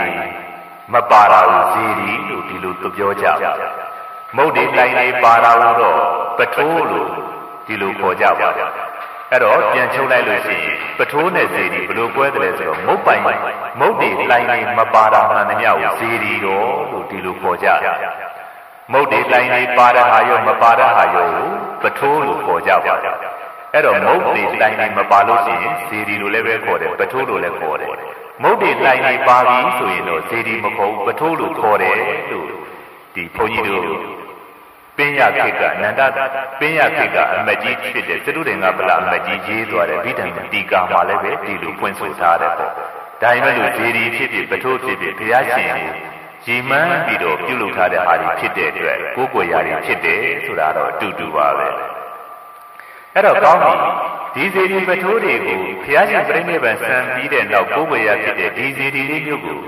မပါတာကိုဇေရီလို့ဒီလိုပြောကြပါတယ်။မုတ်တွေလှိုင်နေပါတာလို့တော့ပထိုးလို့ဒီလိုခေါ်ကြပါတယ်။အဲ့တော့ပြန်ချုပ်လိုက်လို့ရှိရင်ပထိုးနဲ့ဇေရီဘယ်လိုကွဲတယ်လဲဆိုတော့မုတ်ပိုင်မုတ်တွေလိုင်းလေးမပါတာမှန်တယ်မြောက်ဇေရီတော့လို့ဒီလိုခေါ်ကြတယ်မုတ်တွေလိုင်းလေးပါတာဟာရောမပါတာဟာရောပထိုးလို့ခေါ်ကြပါတယ်အဲ့တော့မုတ်တွေလိုင်းလေးမပါလို့ရှိရင်ဇေရီလို့လည်းပဲခေါ်တယ်ပထိုးလို့လည်းခေါ်တယ်မုတ်တွေလိုင်းလေးပါပြီဆိုရင်တော့ဇေရီမခေါ်ဘူးပထိုးလို့ခေါ်တယ်လို့ဒီဘုန်းကြီးတို့ပင်ရခေတ်ကအနန္တပင်ရခေတ်ကအမကြီးဖြစ်တဲ့သတုတင်္ဂပလအမကြီးရေးသွားတဲ့ဗိဓမ္မာတိကာမှာလည်းပဲဒီလိုဖွင့်ဆိုထားတဲ့ပေါ့ဒါမှမဟုတ်ဇေရီဖြစ်ဖြစ်ပထိုးဖြစ်ဖြစ်ဘုရားရှင်ကြီးမှန်းပြီးတော့ပြုလုပ်ထားတဲ့အားတွေဖြစ်တဲ့အတွက်ကိုယ်ကိုယ်ရာတွေဖြစ်တယ်ဆိုတာတော့အတူတူပါပဲအဲ့တော့ကောင်းပြီဒီဇေရီပထိုးတွေကိုဘုရားရှင်ပြိဋိဘံဆံပြီးတဲ့နောက်ကိုယ်ကိုယ်ရာဖြစ်တဲ့ဒီဇေရီလေးမျိုးကိုယ်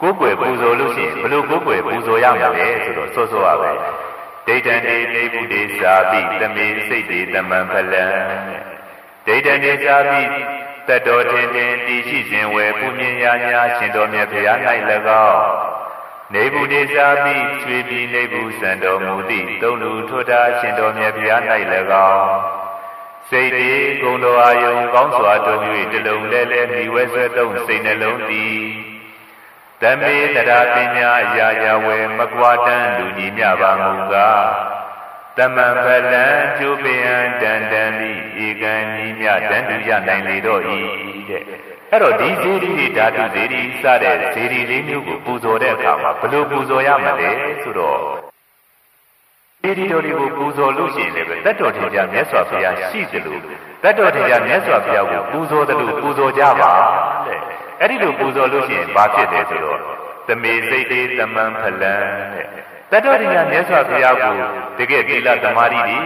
ကိုယ်ပူဇော်လို့ရှိရင်ဘလို့ကိုယ်ကိုယ်ပူဇော်ရမှာလဲဆိုတော့စောစောရပဲဒိဋ္ဌံတေနေဗုဒေသာပိသမေစိတ်တေသမံဖလံဒိဋ္ဌံတေသာပိတတ်တော်ထင်ထင်တည်ရှိခြင်းဝယ်ပူမြင်ရာများရှင်တော်မြတ်ဘုရား၌၎င်းနေဗုဒေသာပိချွေပြီနေဗုစံတော်မူသည့်သုံးလူထိုတာရှင်တော်မြတ်ဘုရား၌၎င်းစိတ်တေဂုဏ်တော်အာယုံကောင်းစွာတုံ၍တလုံးလဲလဲမိဝဲဆွဲသုံးစိတ်နှလုံးတည်တမေတရာပညာရာရာဝေမကွာတန်းလူကြီးမြပါမူကားတမန်ဖလံကျိုးပင်အတန်တန်ဤဧကံကြီးမြတန်တူရနိုင်လေတော့ဤတဲ့အဲ့တော့ဒီဇေရီဓာတုဇေရီစတဲ့ဇေရီလေးမျိုးကိုပူဇော်တဲ့အခါမှာဘလို့ပူဇော်ရမလဲဆိုတော့ဇေရီတော်တွေကိုပူဇော်လို့ရှိရင်လည်းပဲတတ်တော်ထင်ကြမြတ်စွာဘုရားရှိသလိုတတ်တော်ထင်ကြမြတ်စွာဘုရားကိုပူဇော်သလိုပူဇော်ကြပါတဲ့အဲ့ဒီလိုပူဇော်လို့ရှိရင်ဘာဖြစ်လဲဆိုတော့သမေစိတ်တေသမံဖလံတဲ့တတ္တဝိညာဉ်မြတ်စွာဘုရားကိုတကယ်သီလသမာဓိတွေ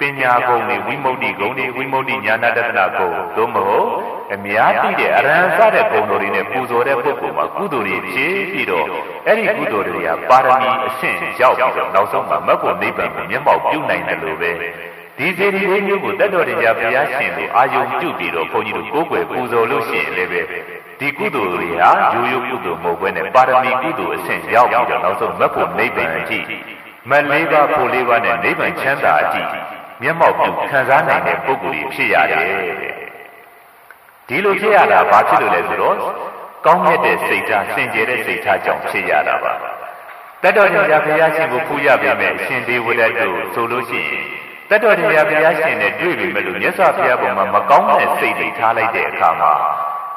ပညာဂုဏ်တွေဝိမု ക്തി ဂုဏ်တွေဝိမု ക്തി ဉာဏတတ္တဂုဏ်သို့မဟုတ်အများကြီးတဲ့အရဟံစတဲ့ဂုဏ်တော်တွေနဲ့ပူဇော်တဲ့ပုဂ္ဂိုလ်မှာကုသိုလ်တွေဖြည့်ပြီးတော့အဲ့ဒီကုသိုလ်တွေကပါရမီအဆင့်ရောက်ပြီးတော့နောက်ဆုံးမှာမဂ္ဂိုလ်နိဗ္ဗာန်ကိုမျက်မှောက်ပြုနိုင်တယ်လို့ပဲဒီဇေရီလေးမျိုးကိုတတ္တဝိညာဉ်ဘုရားရှင်ကိုအာယုံပြုပြီးတော့ဘုန်းကြီးတို့ကိုယ်ကိုယ်ပူဇော်လို့ရှိရင်လည်းပဲဒီကုသိုလ်တွေဟာရိုးရိုးကုသိုလ်မဟုတ်ဘဲနဲ့ပါရမီကုသိုလ်အဆင့်ရောက်ပြီးတော့နောက်ဆုံးမက်ဖို့နိဗ္ဗာန်အထိမက်၄ပါးဖို့၄ပါးနဲ့နိဗ္ဗာန်ချမ်းသာအထိမျက်မှောက်ပြုခံစားနိုင်တဲ့ပုဂ္ဂိုလ်တွေဖြစ်ရတယ် دي لو شيء على باطل لزروس كم يد سيدا سنجر سيدا جم شيء على با تدور يا بياشي بقولي بيم سندي ولا دو سولوشي تدور يا بياشي ندوي بيملو نسافر يا بوم ما كم سيدي ثالي ده كاما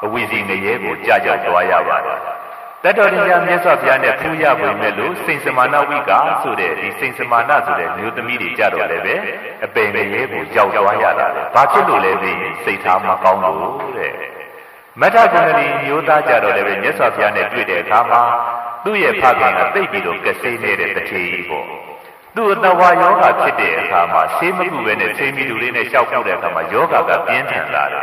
ويزي نيجو جاجا جوايا با تدور يا نسافر يا نقولي بيملو سينسمانا ويكا سورة دي سينسمانا سورة نيوتميري جارو لبه بينيجو جاجوايا با باطل لبي سيدا ما كم لوره متى جنري يودا جارو لبن يسوع يعني بيده كاما دوية فاعنا بيبيلو كسيني رتشيبو دو نوا يوغا بيده كاما سيمكو بين سيميلو لين شاوكودا كاما يوغا بينتن لارا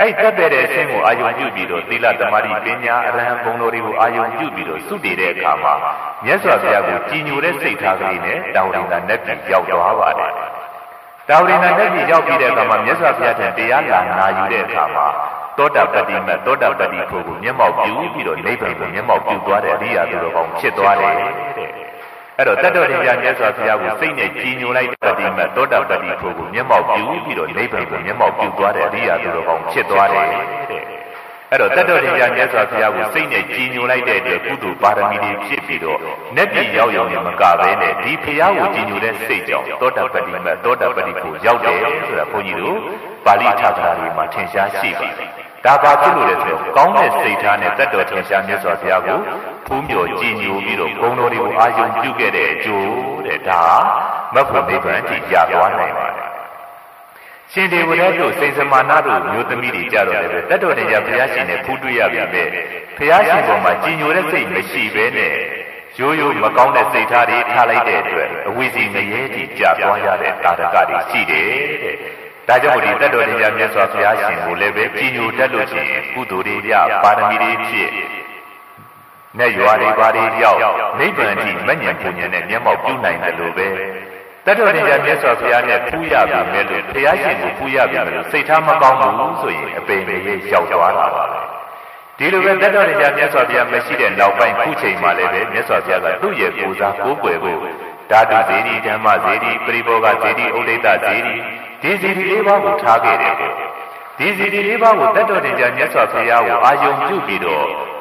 اي تبيرو اسين مو آيون جو بيدو تيلا دماري بينيا رحم بونو ريو آيون جو بيدو سودي دي كاما ميسو سيا كو تينيو دي سيتا غريني داورينا نبي يو دو هوا دي داورينا نبي يو بي دي كاما ميسو سيا تنبيا لانا يو دي كاما သောတာပတိမတ်သောတာပတိပုဂ္ဂိုလ်မျက်မှောက်ပြုပြီးတော့နိဗ္ဗာန်ကိုမျက်မှောက်ပြုသွားတဲ့အရိယာသူတော်ကောင်းဖြစ်သွားတယ်အဲ့တော့တတ္တဝိညာဉ်မျက်စွာဘုရားကိုစိတ်နဲ့ကြည်ညိုလိုက်တဲ့ဒီပုဒ်ပါရမီတွေဖြစ်ပြီးတော့နတ်ပြည်ရောက်ရုံနဲ့မကဘဲနဲ့ဒီဖျားကိုကြည်ညိုတဲ့စိတ်ကြောင့်သောတာပတိပုဂ္ဂိုလ်ရောက်တယ်ဆိုတာဘုန်းကြီးတို့ပါဠိထာကရာတွေမှာထင်ရှားရှိပါတယ် ဒါပါကျလို့လေဆိုတော့ကောင်းတဲ့စိတ်ထားနဲ့တတ်တော်ထင်ရှားမြတ်စွာဘုရားကိုဖူးမြော်ကြည်ညိုပြီးတော့ဘုန်းတော်တွေကိုအာရုံပြုခဲ့တဲ့ကျိုးတဲ့ဒါမဖွင့်နိဗ္ဗာန်အထိကြာသွားရတဲ့တာရကတွေရှိတယ် داجمودي تدوري يا ميسوس يا شين ولبي كينيو تلوشي كودوري يا بارميري شي نيواري باري ياو نيبانتي من يمكن أن يموت يناي تلوبي تدوري يا ميسوس يا نيبويا بيملو يا شين بويا بيملو سيتام كامو سوي بيملي يشوارا ديلوبي تدوري يا ميسوس يا مسيرة لو بين كوشي مالبي ميسوس يا دوية كوزا كوبويبو دادو زيري دما زيري بريبوغا زيري أوليدا زيري ديزيري ليبا وطاقه ديزيري ليبا وطاقه ديجا نيسوا فياو آيوم جوبيرو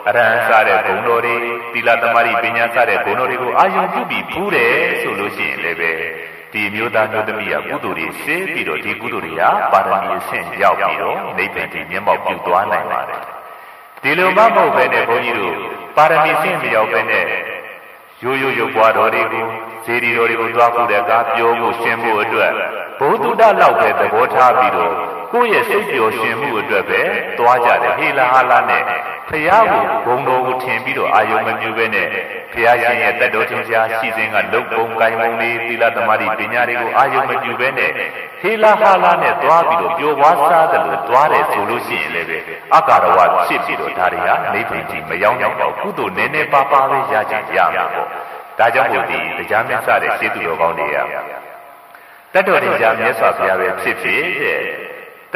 ران سارة بونوري تلا تماري بنيا سارة بونوري آيوم جوبي بوري سولوشين لبه دي ميودا نودمية قدوري سيبيرو دي قدوريا بارمي سين جاو بيرو نيبين دي ميمو بيوتوان نايماري دي لو مامو بني بونيرو بارمي سين ميو بني يو يو يو بواروريكو سيري روريكو دواقو دكا بيوغو شمو ادوار ဘုဒ္ဓတော်လောက်ပဲသဘောထားပြီးတော့ကိုယ့်ရဲ့စိတ်ပျော်ရှင်မှုအတွက်ပဲတွားကြတယ်ဟေလာဟာလာနဲ့ဖျားကိုဂုံတော်ကိုထင်ပြီးတော့အာယုံမပြုဘဲနဲ့ဖျားရှင်ရဲ့တတ်တော်ချင်းချာစီစဉ်ကလုပ်ပုံကိုင်းပုံလေးသီလသမารိပညာတွေကိုအာယုံမပြုဘဲနဲ့ဟေလာဟာလာနဲ့တွားပြီးတော့ပျော်ဝါးစားတယ်လို့တွားတယ်ဆိုလို့ရှိရင်လည်းပဲအကာရဝဖြစ်ပြီးတော့ဒါတွေကနိဗ္ဗာန်ကြီးမရောက်ရောက်ပါဘူးကုသိုလ်နည်းနည်းပါးပါးပဲရကြရမှာပေါ့တတ္တဝိညာဉ်မြတ်စွာဘုရားပဲဖြစ်ဖြစ်တဲ့ တ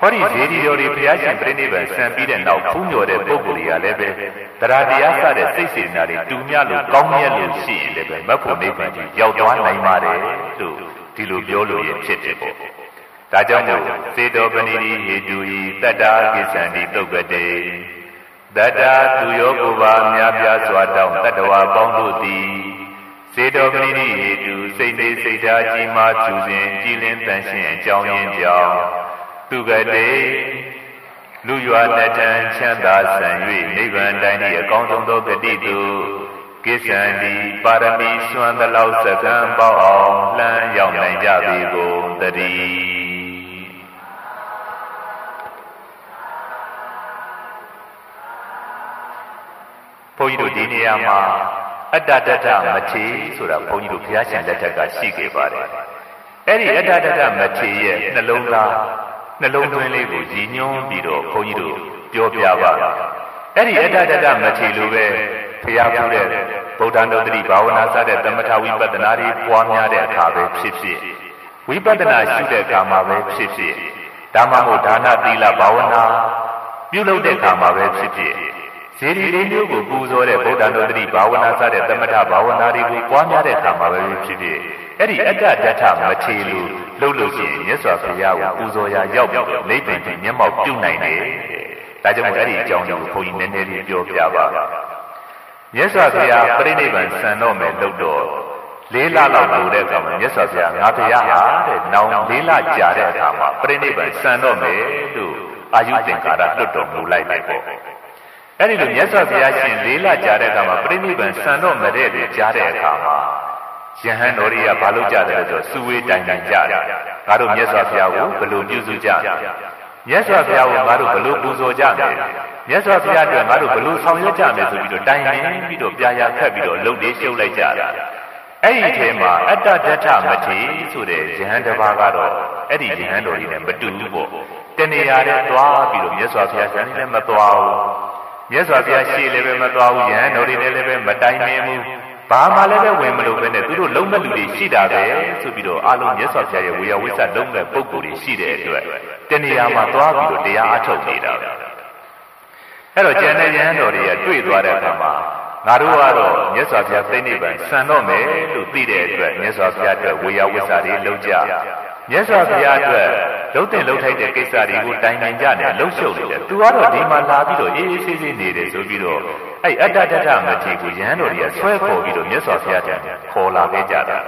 ဟောဒီဇေဒီတော်တွေဘုရားရှင်ပြိဋိနိဗ္ဗာန်စံပြီးတဲ့နောက်ဖူးမြော်တဲ့ပုဂ္ဂိုလ်တွေကလည်းပဲတရားတရားစတဲ့စိတ်စေတနာတွေတူမြလို့ကောင်းမြတ်လို့ရှိရင်လည်းပဲမဖို့နိဗ္ဗာန်ကြီးရောက်သွားနိုင်ပါတယ်လို့ဒီလိုပြောလို့ရဖြစ်ဖြစ်ပေါ့ဒါကြောင့်မို့သေတော်ပဏိတိဟေတုဤတတ္တာကိစ္ဆန္တိတုပ္ပတေတတ္တာသူယောဂုဗာမြတ်ပြစွာတောင်းတတ္တဝါပေါင်းတို့သည်သေတော်ပဏိတိဟေတုစိတ်နေစိတ်ဓာကြီးမှဖြူစင်ကြည်လင်းတန်ရှင်းအကြောင်းရင်းကြောင့် သူကတိလူရွာတန်ချမ်းသာဆံ၍နိဗ္ဗာန်တိုင်းဤအကောင်းဆုံးသောဂတိကိုကိစ္ဆန္တိပါရမီစွမ်းသလောက်စကံပေါအောင်လှမ်းရောက်နိုင်ကြပြီကုန်တည်း بوني دو ديني اما ادا دادا ماتي سورا بوني دو بياشن دادا كا شيكي باري اي ادا دادا ماتي يه نلون دوين لي بو جينيون بيرو بوني دو بيو بيا با اي ادا دادا ماتي لو بي فيا بو ده بودان دو تري باونا سا ده تمتا ويپدنا ري بوا ميا ده كا بي فيت فيت ويپدنا شو ده كا ما بي فيت فيت داما مو دانا تيلا باونا بيو لو ده كا ما بي فيت فيت سيري ريليو كو بوزوري بودا نودري باونا ساري تمتا باونا ريبو قوانا ري كاما بيبشيدي اري ادا داتا ماتيلو لولو شي يسوى فياو بوزوريا يوبو ليبين في نيمو بيونايني تاجمو اري جاونيو كوي نينيري بيو بيابا يسوى فيا برينيبان سانومي لودو ليلا لودو ري كاما يسوى فيا نابيا هاري ناو ليلا جاري كاما برينيبان سانومي لو ايو تنكارا لودو مولاي بيبو أريد أن يسأل عن ليلة جارة ما بريميبان سانو مريري جارة كاما جهان أوريا بالو جارة جو سوي داينان جارة كارو يسأل فياو بلو نيوزو جارة يسأل فياو مارو بلو بوزو جارة يسأل فياو مارو بلو سويا جارة بيدو داينان بيدو بيايا كبيدو لو دي شولاي جارة أي تيما أدا داتا متي سوري جهان دباغارو أري جهان أوريا بدو نبو تنيارة توا بيدو يسأل فياو ساني لما تواو يسوع فيها شيء لبى متواو يان نوري لبى متاي نيمو باما لبى وين ملو بينه تلو لون ملودي شيء داره سبيرو آلون يسوع فيها ويا ويسا لون مبوكوري شيء ده تنيا متواو بيرو تيا أشوف ميرا هلو جانا يان نوري توي دواره كما نارو آلو يسوع فيها تنيبان سانو ملو تيره يسوع فيها ويا ويسا لون جا يسوع فيها لو تين لو تايد كيساري هو داينان جاني لو شو لي تو آرو ديما لا بيرو اي سي سي نيري سو بيرو اي ادا دادا ماتي كو يان نوريا سوي خو بيرو يسوع فيا تان خو لا بي جادا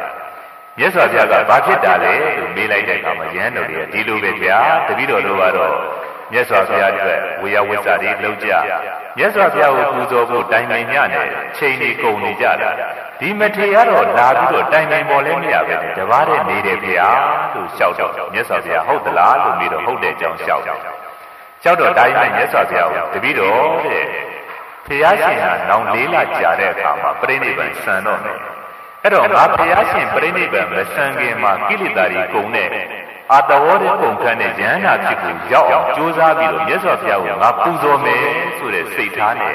يسوع فيا كا با فيت دا لي تو مي لاي دا كاما يان نوريا دي لو بي فيا تبيرو لو آرو يسوع فيا دوت ويا ويساري لو جا يسوع فيا هو بوزو بو داينان جاني چين ني گون ني جادا دي ماتي آرو لا بيرو داينان بو لي ميا بي دبا ري نيري فيا تو شاو شاو يسوع فيا ဟုတ် လား လို့ ပြီး တော့ ဟုတ် တဲ့အကြောင်း လျှောက်တယ်။လျှောက်တော့ဒါကြီးနဲ့မြတ်စွာဘုရားကိုတပည့်တော်တဲ့ဘုရားရှင်ဟာနောင်၄လကြာတဲ့အခါမှာပြိဋိဘံဆံတော့မယ်။အဲ့တော့ငါဘုရားရှင်ပြိဋိဘံမဆံခင်မှာကိလေသာတွေကုန်တဲ့အာတဝေါ်တွေကုန်ခံတဲ့ယန္တာဖြစ်ကိုရောက်အောင်ကြိုးစားပြီးတော့မြတ်စွာဘုရားကိုငါပူဇော်မယ်ဆိုတဲ့စိတ်ထားနဲ့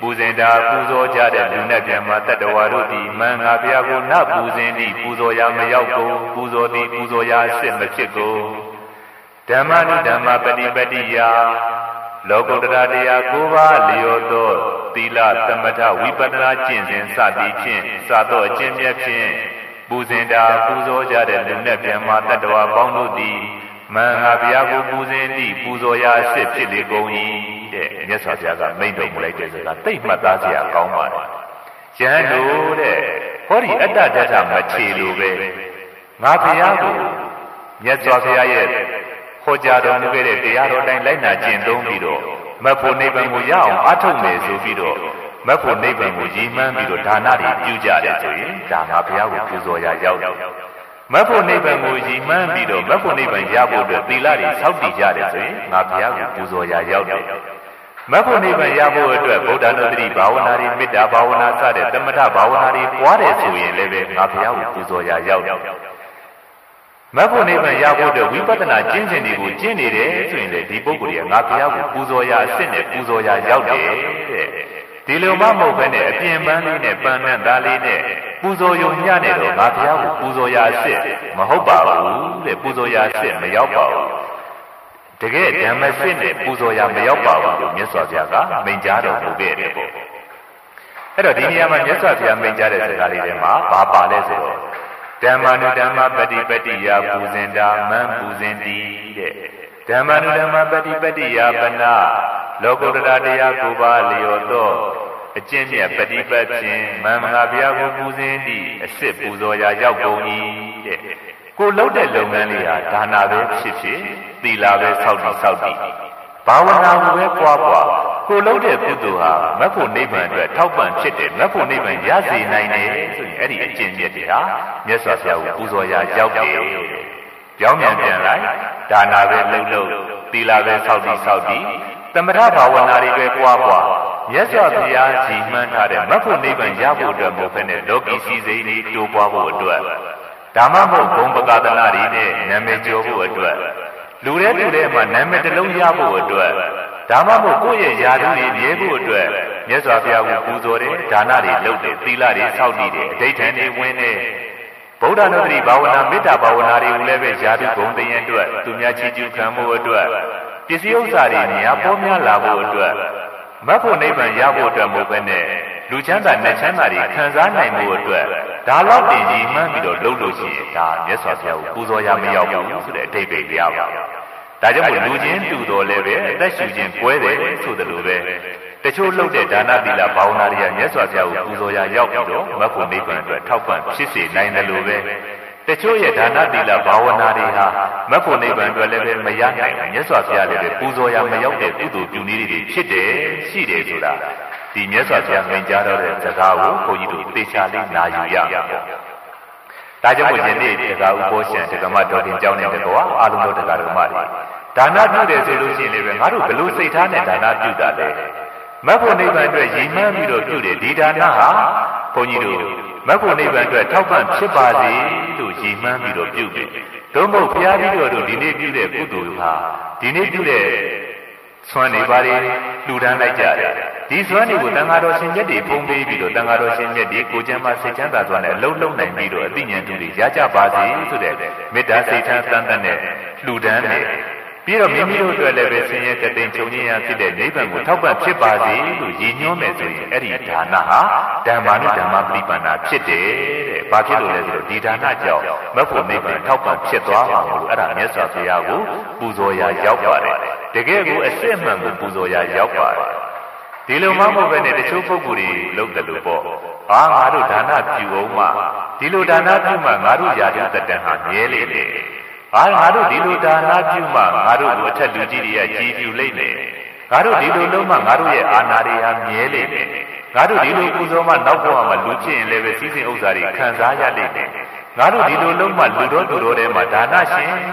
ပူဇင်တာပူဇော်ကြတဲ့လူနဲ့ပြန်မှာတတ္တဝါတို့သည်မံငါဘုရားကိုနပူဇင်တိပူဇော်ရာမရောက်ကုန်ပူဇော်သည်ပူဇော်ရာအစ်မဖြစ်ကုန်ဓမ္မာနုဓမ္မာပฏิပတ္တိယလောကုတ္တရာတရား၉ပါးလျော်သောသီလသမထဝိပဿနာကျင့်စဉ်စသည်ဖြင့်စသောအကျင့်မြတ်ဖြင့်ပူဇင်တာပူဇော်ကြတဲ့လူနဲ့ပြန်မှာတတ္တဝါပေါင်းတို့သည်မံငါဘုရားကိုပူဇင်သည့်ပူဇော်ရာအစ်ဖြစ်လေကုန်၏တဲ့မြတ်စွာဘုရားကမိန့်တော်မူလိုက်တဲ့စကားသိမှတ်သားစရာကောင်းပါတယ်ယဟန်တို့တဲ့ဟောဒီအတ္တဒတ္ထမချေလိုပဲငါဘုရားကိုမြတ်စွာဘုရားရဲ့ခေါ်ကြတော်မူခဲ့တဲ့တရားတော်တိုင်းလိုက်နာကျင့်သုံးပြီးတော့မဖို့နိဗ္ဗာန်ကိုရအောင်အားထုတ်မယ်ဆိုပြီးတော့မဖို့နိဗ္ဗာန်ကိုရည်မှန်းပြီးတော့ဒါနတွေပြုကြတယ်ဆိုရင်ဒါငါဘုရားကိုပူဇော်ရာရောက်မဖို့နိဗ္ဗာန်ကိုရည်မှန်းပြီးတော့မဖို့နိဗ္ဗာန်ရဖို့အတွက်သီလတွေဆောက်တည်ကြတယ်ဆိုရင်ငါဘုရားကိုပူဇော်ရာရောက်တယ်မဖို့နိဗ္ဗာန်ရဖို့အတွက်ဗုဒ္ဓနုတ္တိဘာဝနာတွေမေတ္တာဘာဝနာစတဲ့သမထဘာဝနာတွေပွားတယ်ဆိုရင်လည်းပဲငါဘုရားကိုပူဇော်ရာရောက်တယ်မဖို့နိဗ္ဗာန်ရဖို့တဲ့ဝိပဿနာကျင့်စဉ်တွေကိုကျင့်နေတယ်ဆိုရင်လေဒီပုဂ္ဂိုလ်ကငါဘုရားကိုပူဇော်ရာအစ်နဲ့ပူဇော်ရာရောက်တယ်တဲ့ဒီလိုမှမဟုတ်ဘဲနဲ့အပြင်ပန်းလေးနဲ့ပန်းနဲ့ဒါလေးနဲ့ပူဇော်ရုံညနေတော့ငါဘုရားကိုပူဇော်ရာအစ်မဟုတ်ပါဘူးတဲ့ပူဇော်ရာအစ်မရောက်ပါဘူးတကယ်ဓမ္မစစ်နဲ့ပူဇော်ရာမရောက်ပါဘူးလို့မြတ်စွာဘုရားကမိန့်ကြားတော်မူခဲ့တယ်ပေါ့အဲ့တော့ဒီနေရာမှာမြတ်စွာဘုရားမိန့်ကြားတဲ့စကားလေးတွေမှာဘာပါလဲဆိုတော့ဓမ္မာနုဓမ္မပฏิပတ္တိယပူဇင်တာမံပူဇင်တိတဲ့ဓမ္မာနုဓမ္မပฏิပတ္တိယပနလောကုတ္တရာတရား၉ပါးလျော်သောအ أجمع بديباتين ما مغابيا كوزين دي أسيب بوزويا جاوبوني كولو دلومانيا دهنا بشيء ديلا بساودي ساودي باونا بقوى كولو دبودوها ما فوني بندو ثوبان شتى ما فوني بنجازي ناينه سنعري أجمع ديها نسوسيا بوزويا جاوبي جاوميان جالاي دهنا بلولو ديلا بساودي ساودي تمرا باونا بقوى يسوع بيا زيمان هذا ما هو نبي يابو ده مفهومه لوكي سيزيني توبابو أدوار تمامه قوم بقادنا رينه نمجيوبو أدوار لوري لوري ما نمدلو يابو أدوار تمامه كويه يارو يبو أدوار يسوع بيا وبوزوري دانا ري لوده تيلا ري ساودي ري ديتهني وينه بودا نوري باونا ميتا باونا ري ولا بيا يارو قوم تيان أدوار توميا تيجيو كامو أدوار تسيو ساري نيا بوميا لابو أدوار ما هو نبي يابو ده مبنى لوجانا نشاناري كنزانا مودة دالا بيجي ما بيدو لولوشي دا يسوع بوزويا ميابو سودا تبي بيابو تاجمو لوجين تودو لبي تشوجين كويدي سودا لبي تشو لودة دانا بلا باوناريا يسوع بوزويا يابو ما هو نبي ده ثوبان شيسي ناين لبي تشو يدانا بلا باوناريا ما هو نبي ده لبي مياناي يسوع لبي بوزويا ميابو تودو بيونيري شدة سيدي سودا في نسوة من جارة تغاو كويدو تشالي نايويا تاجمو جنيه تغاو بوشن تغاما دورين جاونين تغوا آلومو تغارو ماري دانا جودة سلوشين لبن هارو بلو سيطانة دانا جودة لي مفو نيبان دو يمان ميرو جودة دي دانا ها كويدو مفو نيبان دو توبان شبازي دو يمان ميرو جودة دومو فياري دو ديني جودة كودو ها ديني جودة سواني باري لودان نجارة دي سواني ودانغارو سنجدي بومبي بيدو دانغارو سنجدي كوجاما سيجاندا سواني لو لو ناي بيدو أدينيان تولي ياجا بازي سوده ميدا سيجان سانداني لوداني بيرو ميميرو دوالبي سنجد تدين شونيا سيدي نيبانو توبان بشي بازي دو ينيو ميزوي اري داناها دامانو داما بريبانا بشيدي باكيلو لزرو دي دانا جاو مفو نيبان توبان بشي دواغانو اراني ساسياغو بوزويا يوباري دقيقو اسمانو بوزويا يوباري ديلو مامو بني دشو فوقوري لو دلو بو عارو دانا بيو ما ديلو دانا بيو ما عارو يادو تدها ميلي لي عارو ديلو دانا بيو ما عارو وتلو جيريا جيريو لي لي عارو ديلو لو ما عارو ياناريا ميلي لي عارو ديلو كوزو ما نوكو ما لوجين لبي سيسين أوزاري كنزايا لي لي عارو ديلو لو ما لورو دورو ما دانا شين